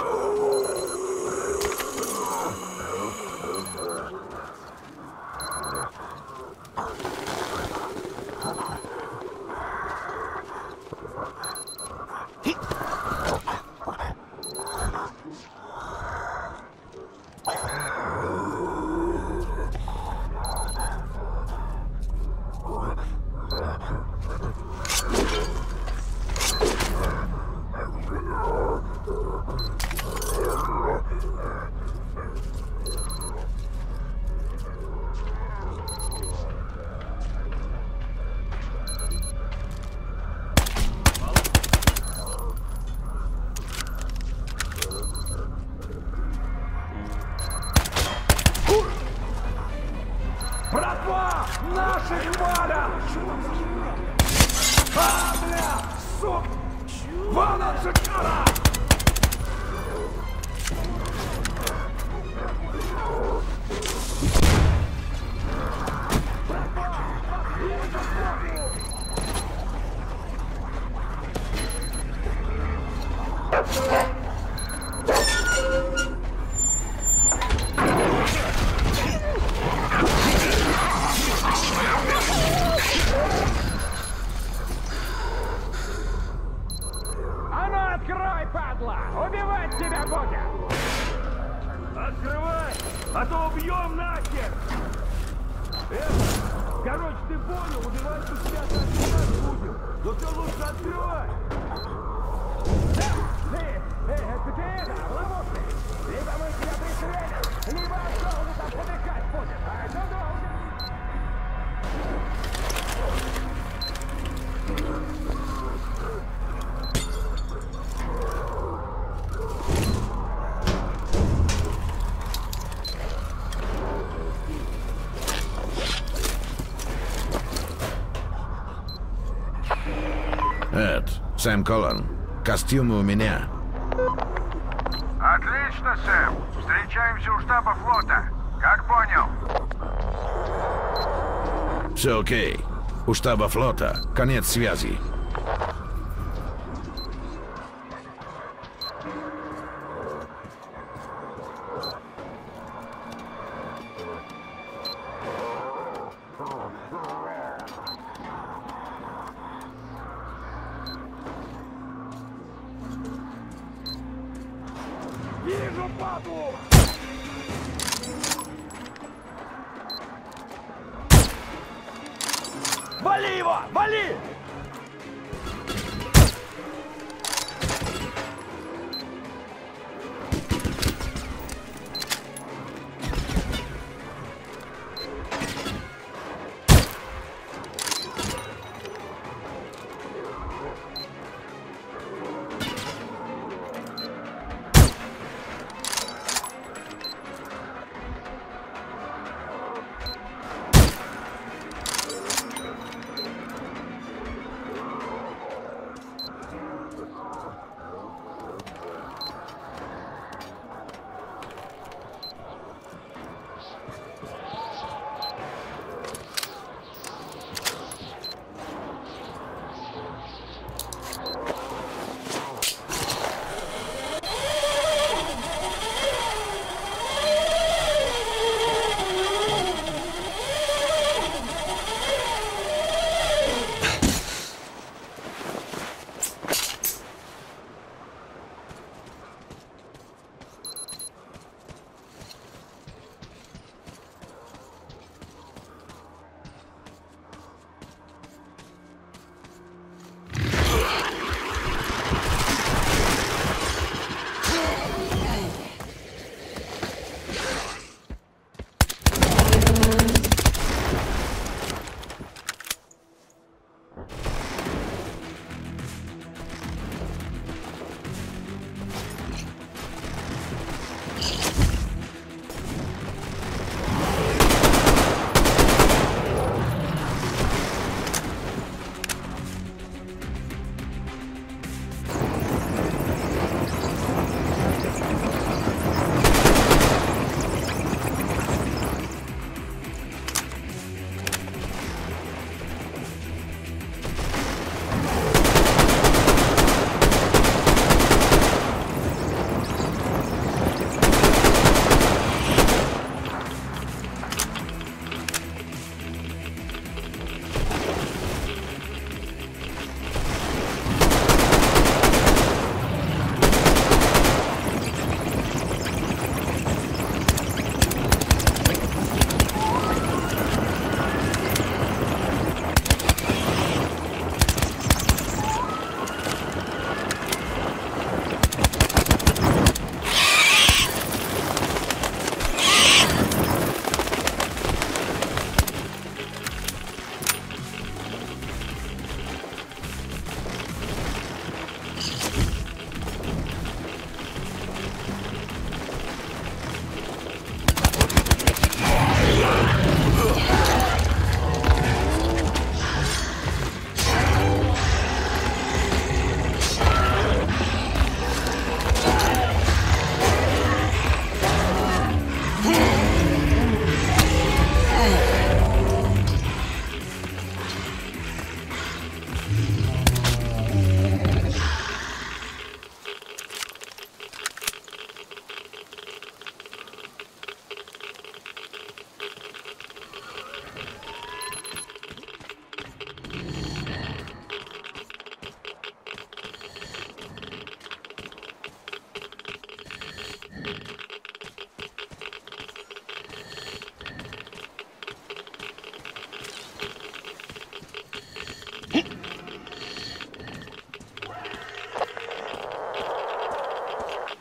Сэм Коллан, костюмы у меня. Отлично, Сэм. Встречаемся у штаба флота. Как понял? Все окей. У штаба флота конец связи.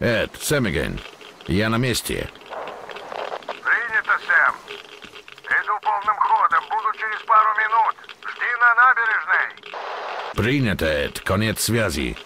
Эд, Сэм again. Я на месте. Принято, Сэм. Иду полным ходом. Буду через пару минут. Жди на набережной. Принято, Эд. Конец связи.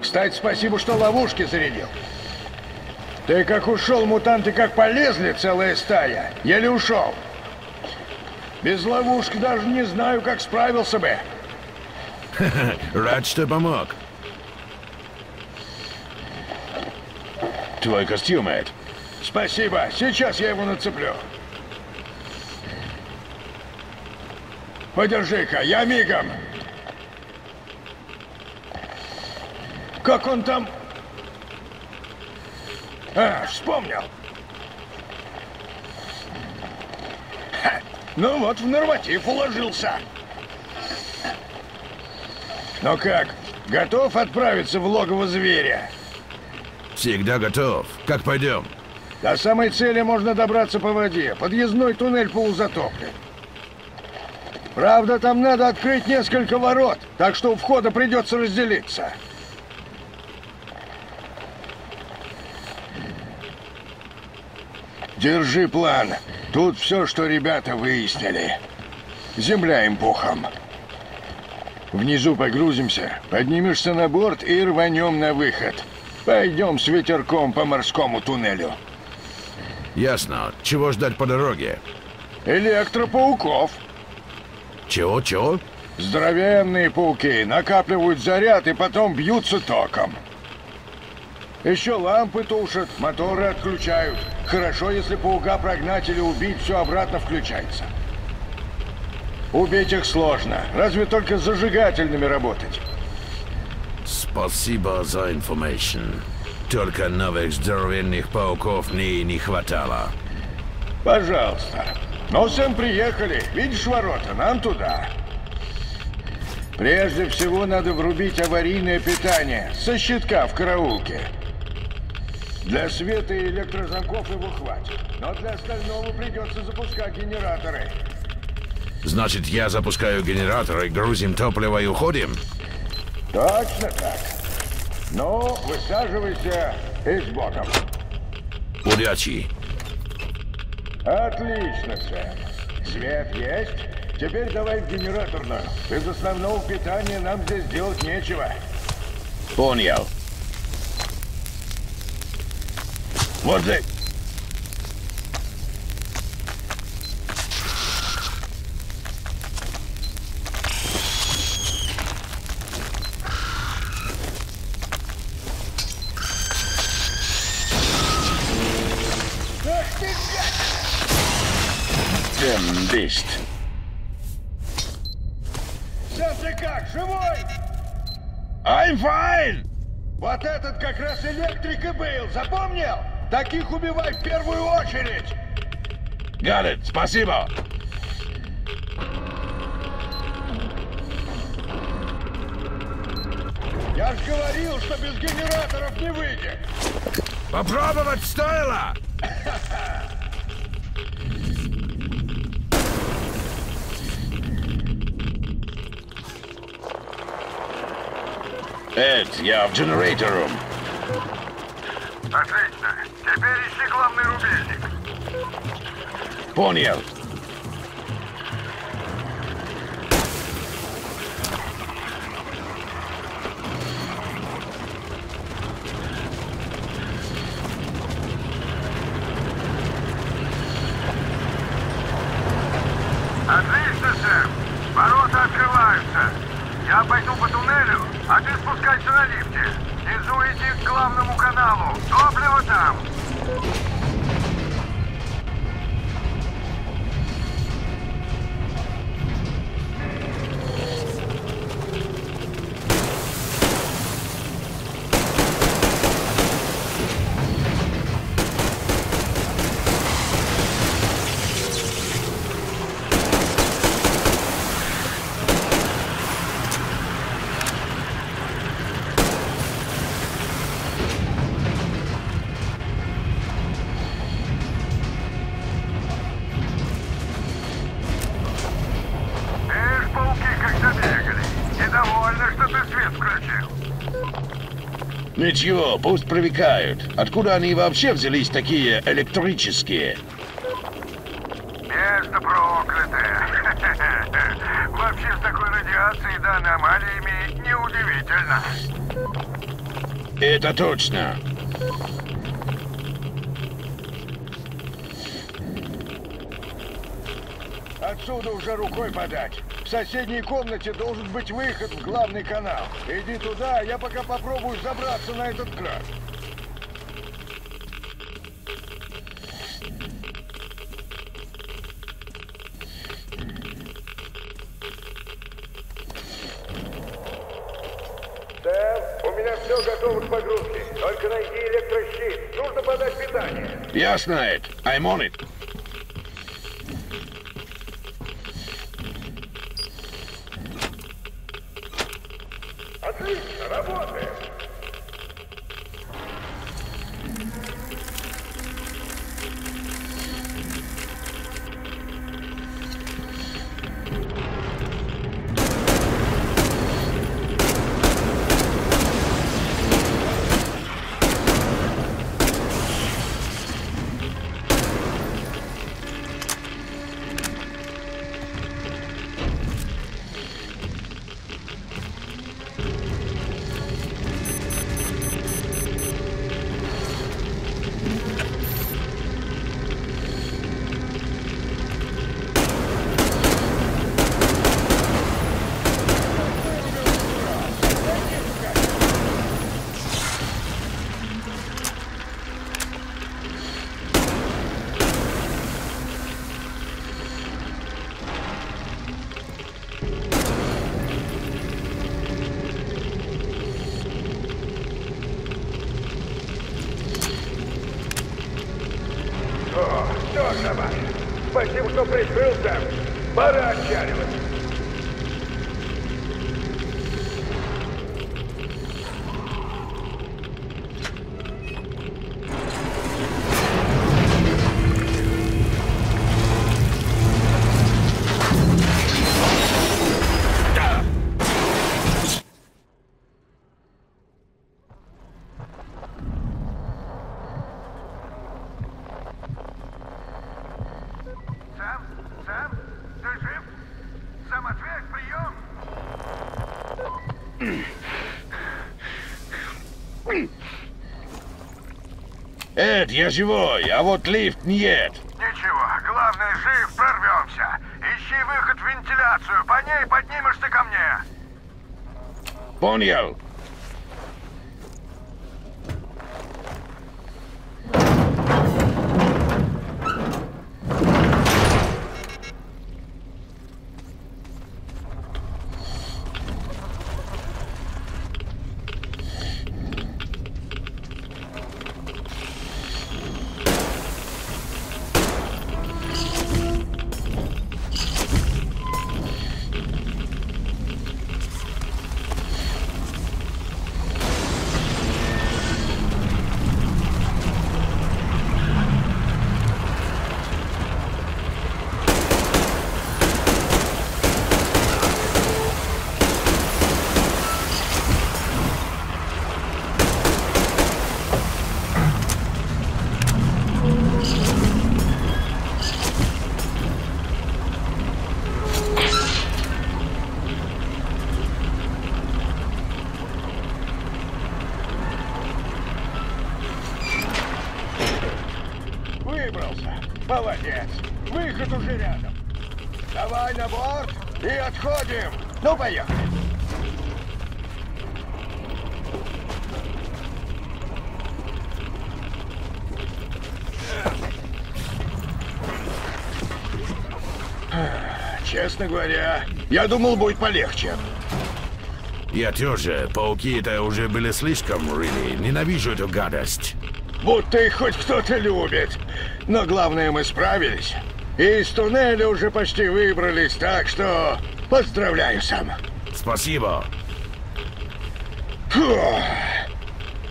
Кстати, спасибо, что ловушки зарядил. Ты как ушел, мутанты как полезли, целая стая. Еле ушел. Без ловушки даже не знаю, как справился бы. Рад, что помог. Твой костюм, Эд. Спасибо. Сейчас я его нацеплю. Подержи-ка, я мигом. Как он там? А, вспомнил. Ха, ну вот, в норматив уложился. Ну как, готов отправиться в логово зверя? Всегда готов. Как пойдем? До самой цели можно добраться по воде. Подъездной туннель полузатоплен. Правда, там надо открыть несколько ворот, так что у входа придется разделиться. Держи план. Тут все, что ребята выяснили. Земля им пухом. Внизу погрузимся, поднимешься на борт и рванем на выход. Пойдем с ветерком по морскому туннелю. Ясно. Чего ждать по дороге? Электропауков. Чего? Здоровенные пауки накапливают заряд и потом бьются током. Еще лампы тушат, моторы отключают. Хорошо, если паука прогнать или убить, все обратно включается. Убить их сложно. Разве только зажигательными работать. Спасибо за информацию. Только новых здоровенных пауков мне не хватало. Пожалуйста. Но, Сэм, приехали. Видишь ворота? Нам туда. Прежде всего надо врубить аварийное питание со щитка в караулке. Для света и электрозамков его хватит, но для остального придется запускать генераторы. Значит, я запускаю генераторы, грузим топливо и уходим? Точно так. Ну, высаживайся и с Богом. Удачи. Отлично, Сэм. Свет есть? Теперь давай в генераторную. Без основного питания нам здесь делать нечего. Понял. Вот здесь. Ах ты, блядь! Дембист. Сейчас ты как, живой? I'm fine! Вот этот как раз электрик и был, запомнил? Таких убивай в первую очередь! Got it. Спасибо! Я ж говорил, что без генераторов не выйдет! Попробовать стоило! Эд, я в генераторе. Отлично! Теперь ищи главный рубильник. Понял. Отлично, сэр. Ворота открываются. Я пойду по туннелю, а ты спускайся на лифте. Внизу иди к главному каналу. Топливо там. Ничего, пусть привыкают. Откуда они вообще взялись такие электрические? Место проклятое. Вообще с такой радиацией да аномалиями неудивительно. Это точно. Отсюда уже рукой подать. В соседней комнате должен быть выход в главный канал. Иди туда, я пока попробую забраться на этот край. Сэм, у меня все готово к погрузке. Только найди электрощит. Нужно подать питание. Ясно это. I'm on it. Эд, я живой, а вот лифт нет. Ничего, главное, жив, прорвемся. Ищи выход в вентиляцию, по ней поднимешься ко мне. Понял. Ну, поехали. Честно говоря, я думал, будет полегче. Я тоже. Пауки это уже были слишком, really. Ненавижу эту гадость. Будто их хоть кто-то любит. Но главное, мы справились. И из туннеля уже почти выбрались, так что поздравляю, Сэм. Спасибо. Фу,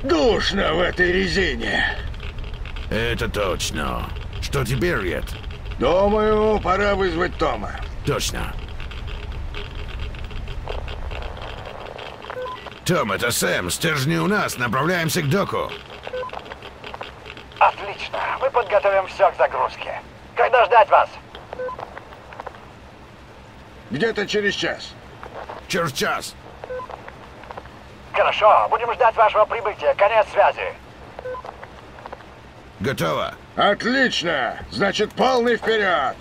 душно в этой резине. Это точно. Что теперь, Ред? Думаю, пора вызвать Тома. Точно. Том, это Сэм. Стержни у нас. Направляемся к доку. Отлично. Мы подготовим все к загрузке. Когда ждать вас? Где-то через час. Через час. Хорошо. Будем ждать вашего прибытия. Конец связи. Готово. Отлично. Значит, полный вперед.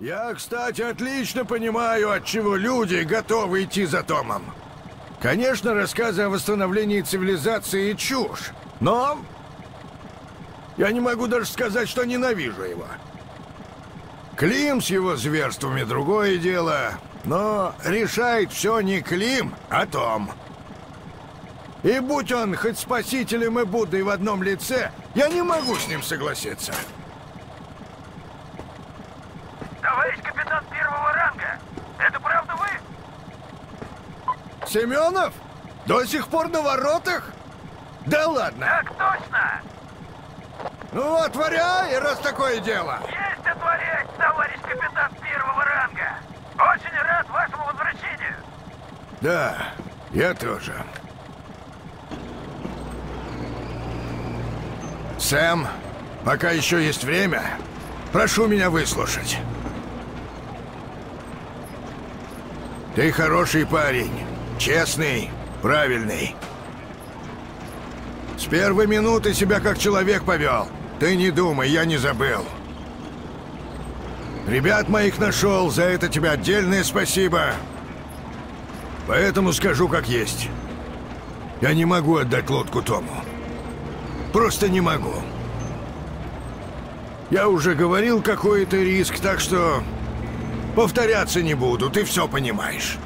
Я, кстати, отлично понимаю, от чего люди готовы идти за Томом. Конечно, рассказы о восстановлении цивилизации — чушь, но я не могу даже сказать, что ненавижу его. Клим с его зверствами — другое дело, но решает все не Клим, а Том. И будь он хоть спасителем и Буддой в одном лице, я не могу с ним согласиться. Семенов? До сих пор на воротах? Да ладно! Так точно! Ну, отворяй, раз такое дело! Есть отворять, товарищ капитан первого ранга! Очень рад вашему возвращению! Да, я тоже. Сэм, пока еще есть время, прошу меня выслушать. Ты хороший парень. Честный, правильный. С первой минуты себя как человек повел. Ты не думай, я не забыл. Ребят моих нашел, за это тебе отдельное спасибо. Поэтому скажу как есть. Я не могу отдать лодку Тому. Просто не могу. Я уже говорил, какой это риск, так что повторяться не буду, ты все понимаешь.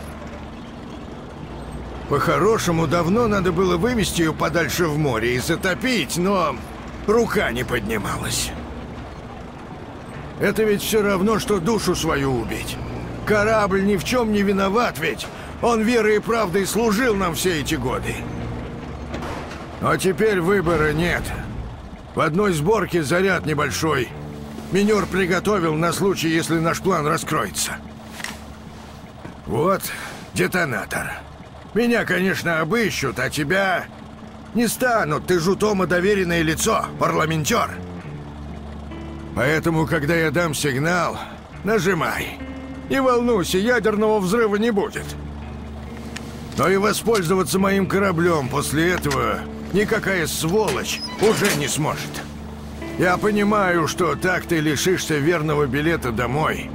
По-хорошему, давно надо было вывести ее подальше в море и затопить, но рука не поднималась. Это ведь все равно, что душу свою убить. Корабль ни в чем не виноват, ведь он верой и правдой служил нам все эти годы. А теперь выбора нет. В одной сборке заряд небольшой. Минер приготовил на случай, если наш план раскроется. Вот детонатор. Меня, конечно, обыщут, а тебя не станут. Ты же у Тома доверенное лицо, парламентер. Поэтому, когда я дам сигнал, нажимай. Не волнуйся, ядерного взрыва не будет. Но и воспользоваться моим кораблем после этого никакая сволочь уже не сможет. Я понимаю, что так ты лишишься верного билета домой.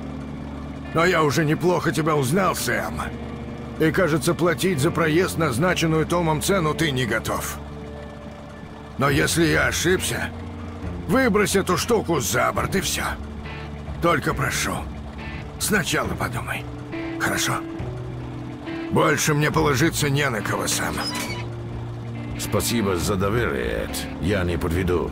Но я уже неплохо тебя узнал, Сэм. И, кажется, платить за проезд назначенную Томом цену ты не готов. Но если я ошибся, выбрось эту штуку за борт и все. Только прошу, сначала подумай. Хорошо? Больше мне положиться не на кого, Сэм. Спасибо за доверие, Эд. Я не подведу.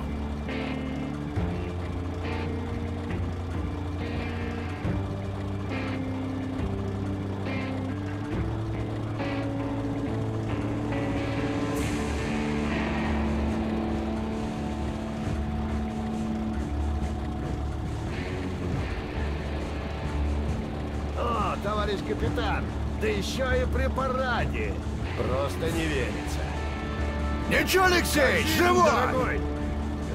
Капитан, да еще и при параде. Просто не верится. Ничего, Алексей, живой!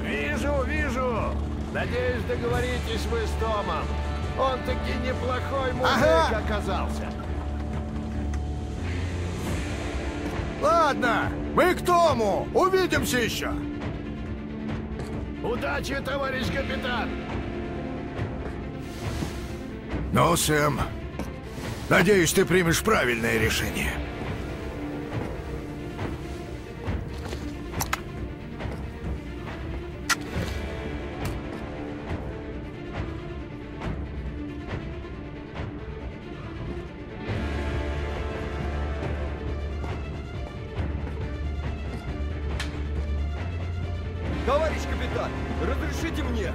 Вижу, вижу. Надеюсь, договоритесь вы с Томом. Он таки неплохой мужик оказался. Ладно, мы к Тому. Увидимся еще. Удачи, товарищ капитан. Ну, Сэм. Надеюсь, ты примешь правильное решение. так? Разрешите мне?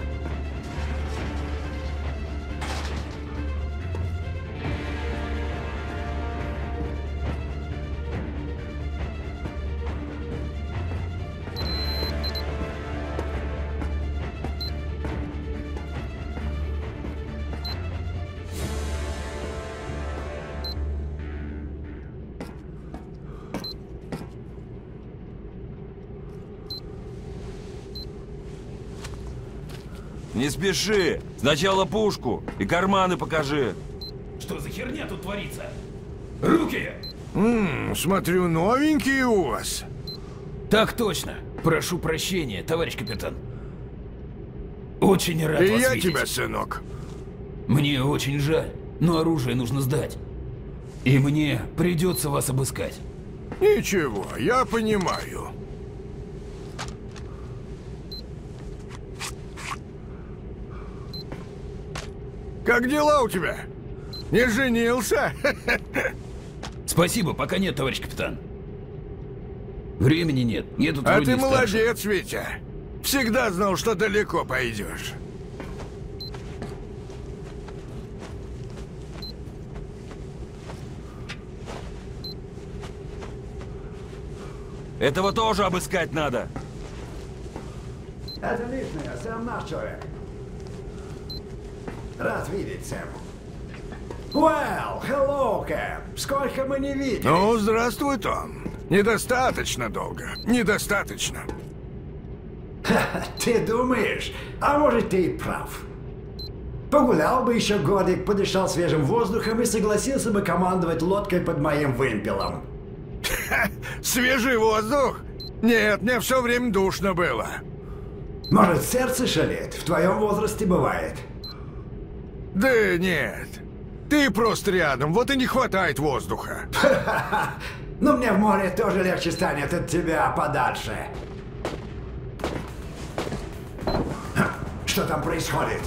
Не спеши! Сначала пушку и карманы покажи. Что за херня тут творится? Руки! Смотрю, новенькие у вас. Так точно. Прошу прощения, товарищ капитан. Очень рад вас видеть. И я тебя, сынок. Мне очень жаль, но оружие нужно сдать. И мне придется вас обыскать. Ничего, я понимаю. Как дела у тебя? Не женился? Спасибо, пока нет, товарищ капитан. Времени нет. Нету. А ты молодец, старше. Витя. Всегда знал, что далеко пойдешь. Этого тоже обыскать надо. Отлично, я сам наш человек. Рад видеть, Сэм. Well, hello, Кэп. Сколько мы не видели. Ну, здравствуй, Том. Недостаточно долго. Недостаточно. Ты думаешь? А может, ты и прав. Погулял бы еще годик, подышал свежим воздухом и согласился бы командовать лодкой под моим вымпелом. Свежий воздух? Нет, мне все время душно было. Может, сердце шалит? В твоем возрасте бывает. Да нет, ты просто рядом, вот и не хватает воздуха. Ну мне в море тоже легче станет от тебя подальше. Что там происходит?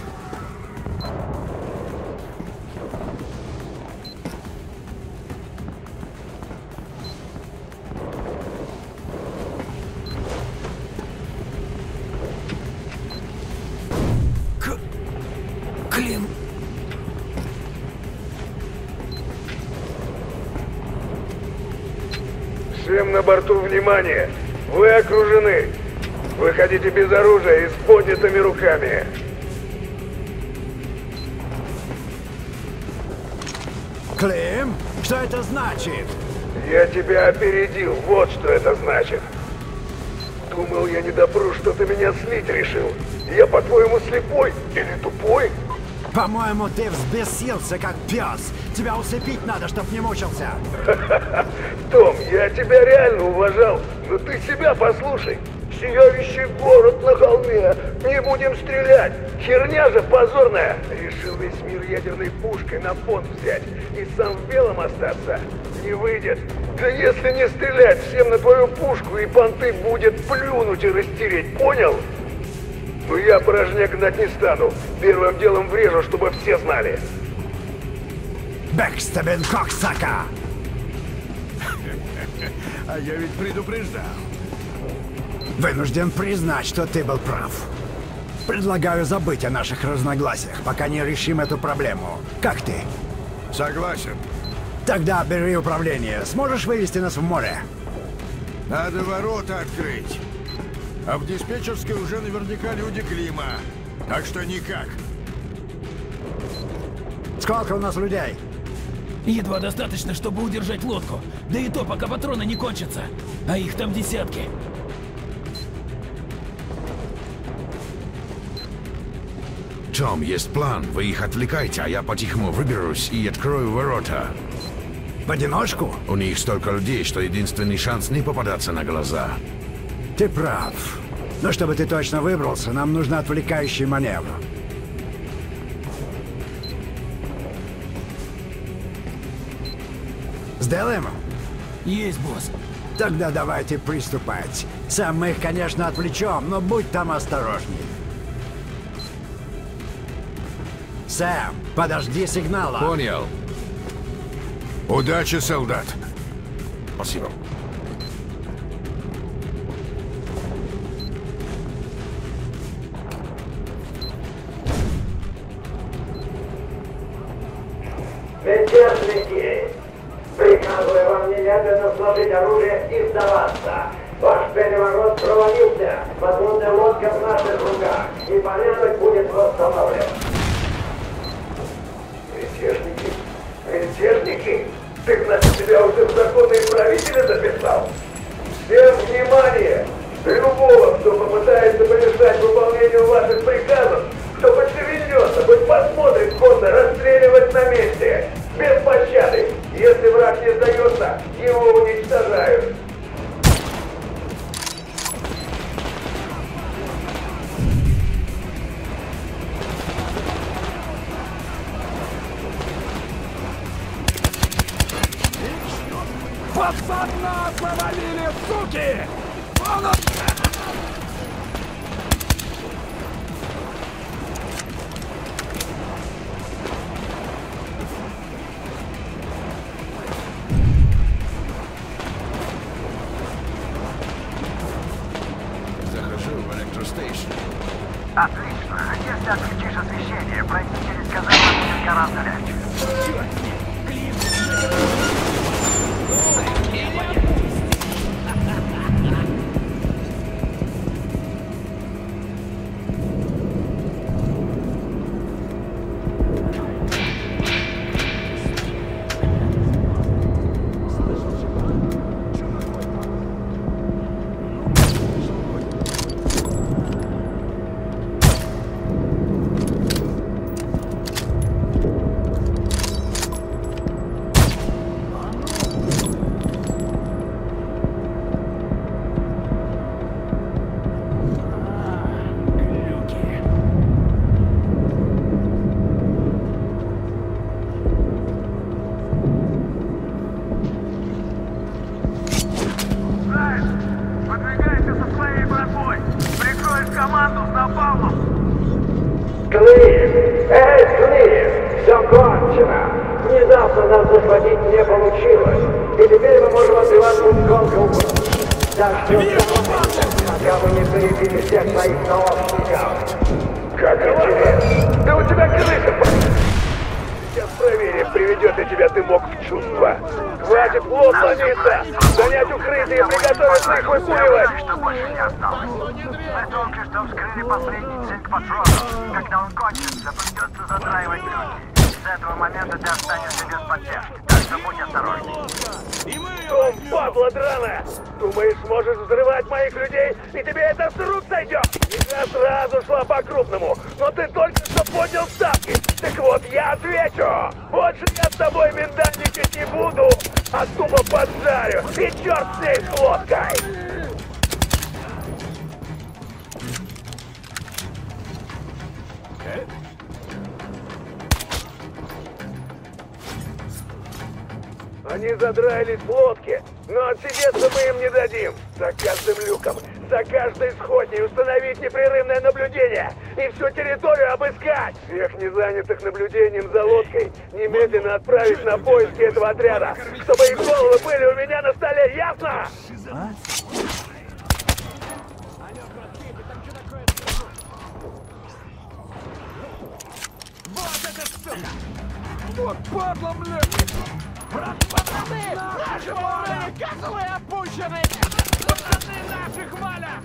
На борту, внимание! Вы окружены! Выходите без оружия и с поднятыми руками! Клим, что это значит? Я тебя опередил, вот что это значит. Думал, я не допру, что ты меня слить решил. Я, по-твоему, слепой или тупой? По-моему, ты взбесился, как пес. Тебя усыпить надо, чтоб не мучился. Том, я тебя реально уважал, но ты себя послушай. Сияющий город на холме. Не будем стрелять. Херня же позорная. Решил весь мир ядерной пушкой на понт взять и сам в белом остаться. Не выйдет. Да если не стрелять, всем на твою пушку и понты будет плюнуть и растереть, понял? Но я порожняк гнать не стану. Первым делом врежу, чтобы все знали. Бэкстебен Коксака! А я ведь предупреждал. Вынужден признать, что ты был прав. Предлагаю забыть о наших разногласиях, пока не решим эту проблему. Как ты? Согласен. Тогда бери управление. Сможешь вывести нас в море? Надо ворота открыть. А в диспетчерской уже наверняка люди Клима. Так что никак. Сколько у нас людей? Едва достаточно, чтобы удержать лодку. Да и то, пока патроны не кончатся. А их там десятки. Том, есть план. Вы их отвлекайте, а я по-тихому выберусь и открою ворота. В одиночку? У них столько людей, что единственный шанс не попадаться на глаза. Ты прав. Но чтобы ты точно выбрался, нам нужно отвлекающий маневр. Сделаем? Есть, босс. Тогда давайте приступать. Сам мы их, конечно, отвлечем, но будь там осторожней. Сэм, подожди сигнала. Понял. Удачи, солдат. Спасибо. Бездержники! Приказываю вам немедленно сложить оружие и сдаваться! Ваш переворот провалился! Подводная лодка в наших руках! И порядок будет восстановлен! Бездержники! Бездержники! Ты, значит, себя уже в законные правители записал? Всем внимание! Любого, кто попытается помешать выполнению ваших приказов, кто подшевельнется, хоть посмотрит, можно расстреливать на месте, без пощады. Если враг не сдается, его уничтожают. Пацан нас навалили, суки! Вон он! Захожу в электростейшн. Отлично. Если отключишь освещение, пройти через Казань будет гораздо легче. Черт, Клим! Отряда, чтобы их головы были у меня на столе, ясно? А? Вот это сука! Вот подло, блин! Пацаны! Наши вороны! Козлы опущены! Пацаны наших валят!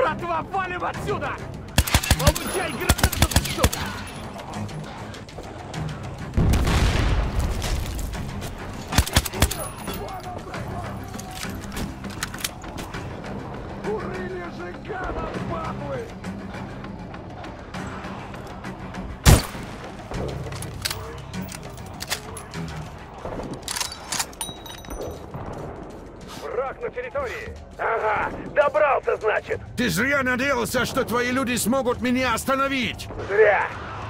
Братва, валим отсюда! Получай гранату отсюда! Урыли же гадов, баблы! На территории. Ага, добрался, значит. Ты зря надеялся, что твои люди смогут меня остановить. Зря.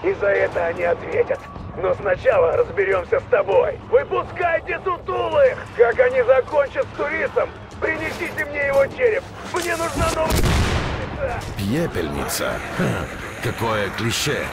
И за это они ответят. Но сначала разберемся с тобой. Выпускайте сутулых! Как они закончат с туристом, принесите мне его череп. Мне нужна новая... Пепельница? Ха, какое клише.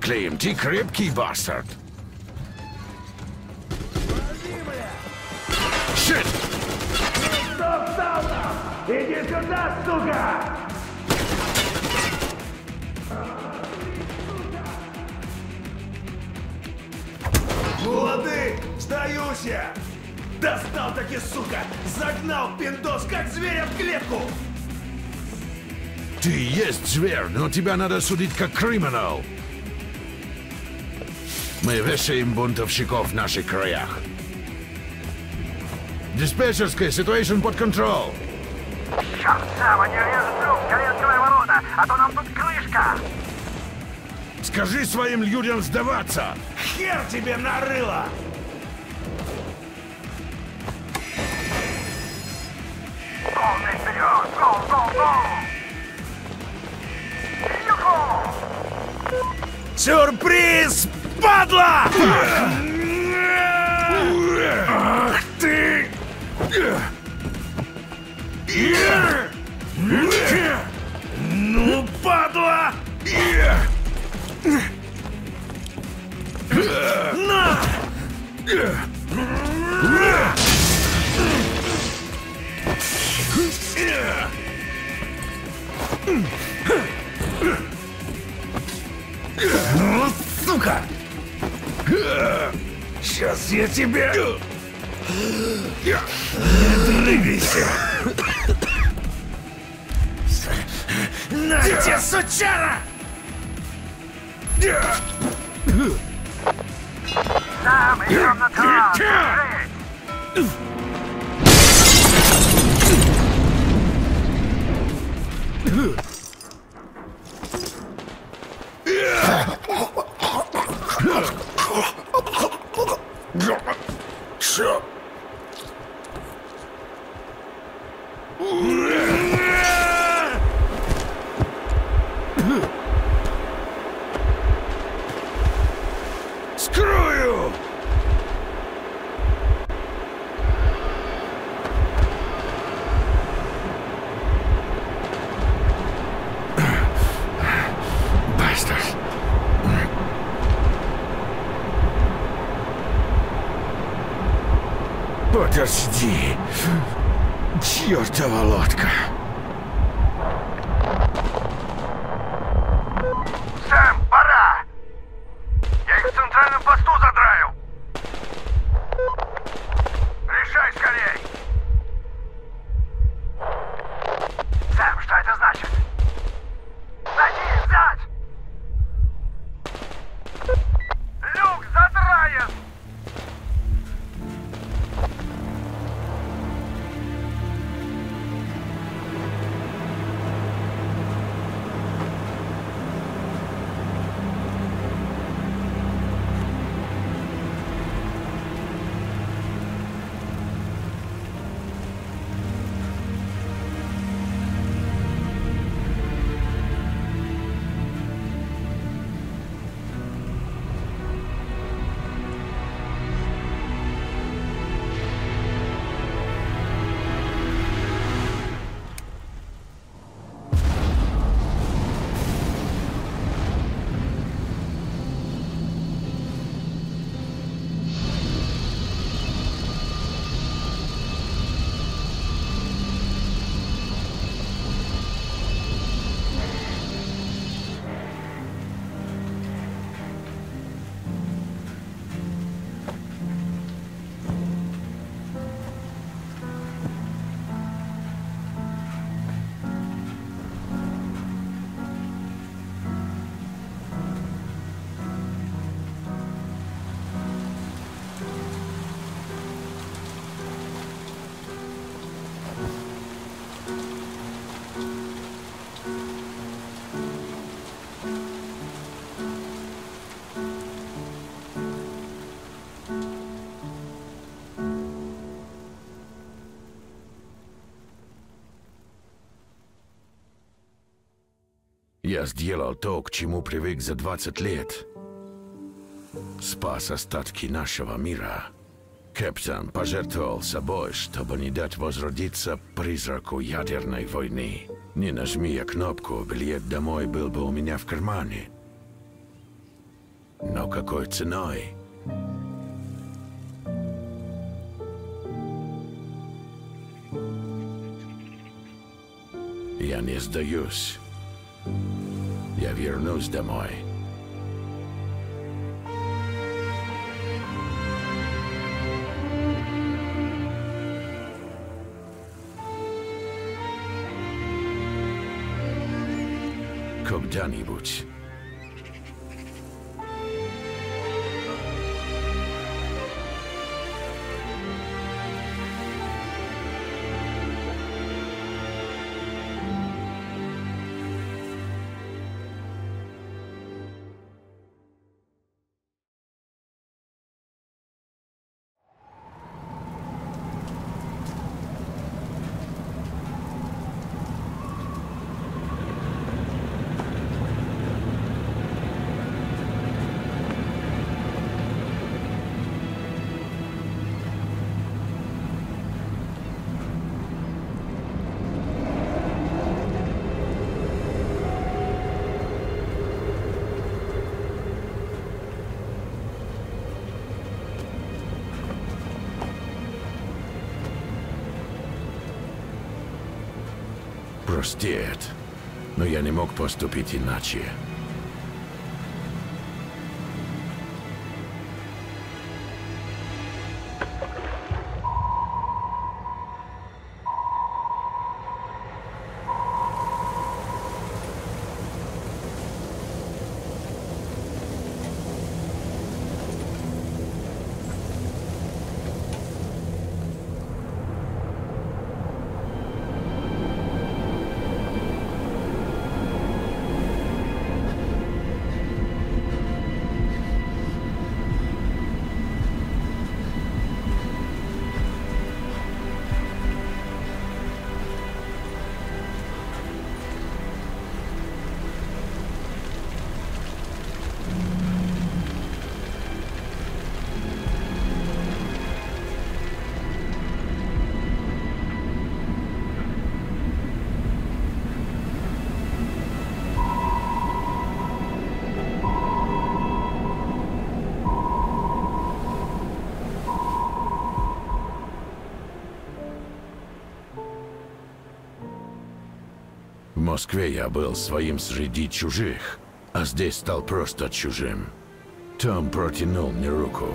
Клим, ты крепкий бастард. Shit! Стоп, стоп! Иди сюда, сука! Ну лады, сдаюсь я! Достал таки, сука! Загнал пиндос, как зверя в клетку! Ты есть зверь, но тебя надо судить как криминал. Мы вешаем бунтовщиков в наших краях. Диспетчерская, ситуация под контроль. Черт, Сава, не режу, скорее открой ворота, а то нам тут крышка. Скажи своим людям сдаваться. Хер тебе нарыло. Полный вперед, гол, гол, гол. Сюрприз! Падла! Ах ты! Ну, падла! На! Ну, сука! Сейчас я тебя... Не дрыгайся! На тебе, сучара! Сам идем на трон! Чё? Скрою! Подожди, чертова лодка. Сэм, пора! Я их в центральном посту задраил. Решай скорей. Сэм, что это значит? Надеюсь, взять! Люк задраен! Я сделал то, к чему привык за 20 лет. Спас остатки нашего мира. Капитан пожертвовал собой, чтобы не дать возродиться призраку ядерной войны. Не нажми я кнопку, билет домой был бы у меня в кармане. Но какой ценой? Я не сдаюсь. Я вернусь домой. Когда-нибудь. Простит, но я не мог поступить иначе. Москве я был своим среди чужих, а здесь стал просто чужим. Том протянул мне руку.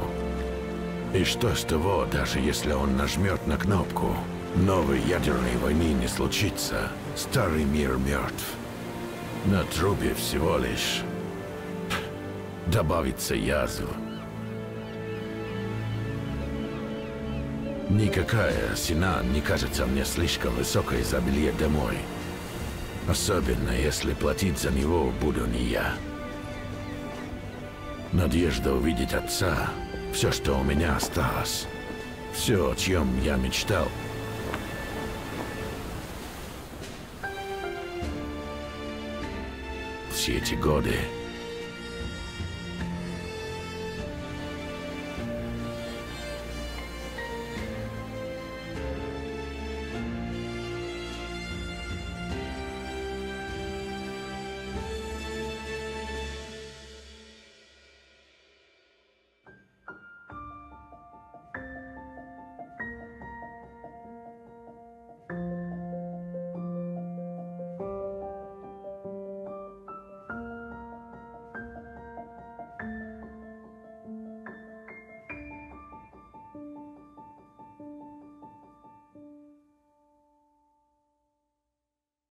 И что с того, даже если он нажмет на кнопку, новой ядерной войны не случится, старый мир мертв. На трубе всего лишь добавится язва. Никакая цена не кажется мне слишком высокой за билет домой. Особенно, если платить за него буду не я. Надежда увидеть отца, все, что у меня осталось, все, о чем я мечтал. Все эти годы.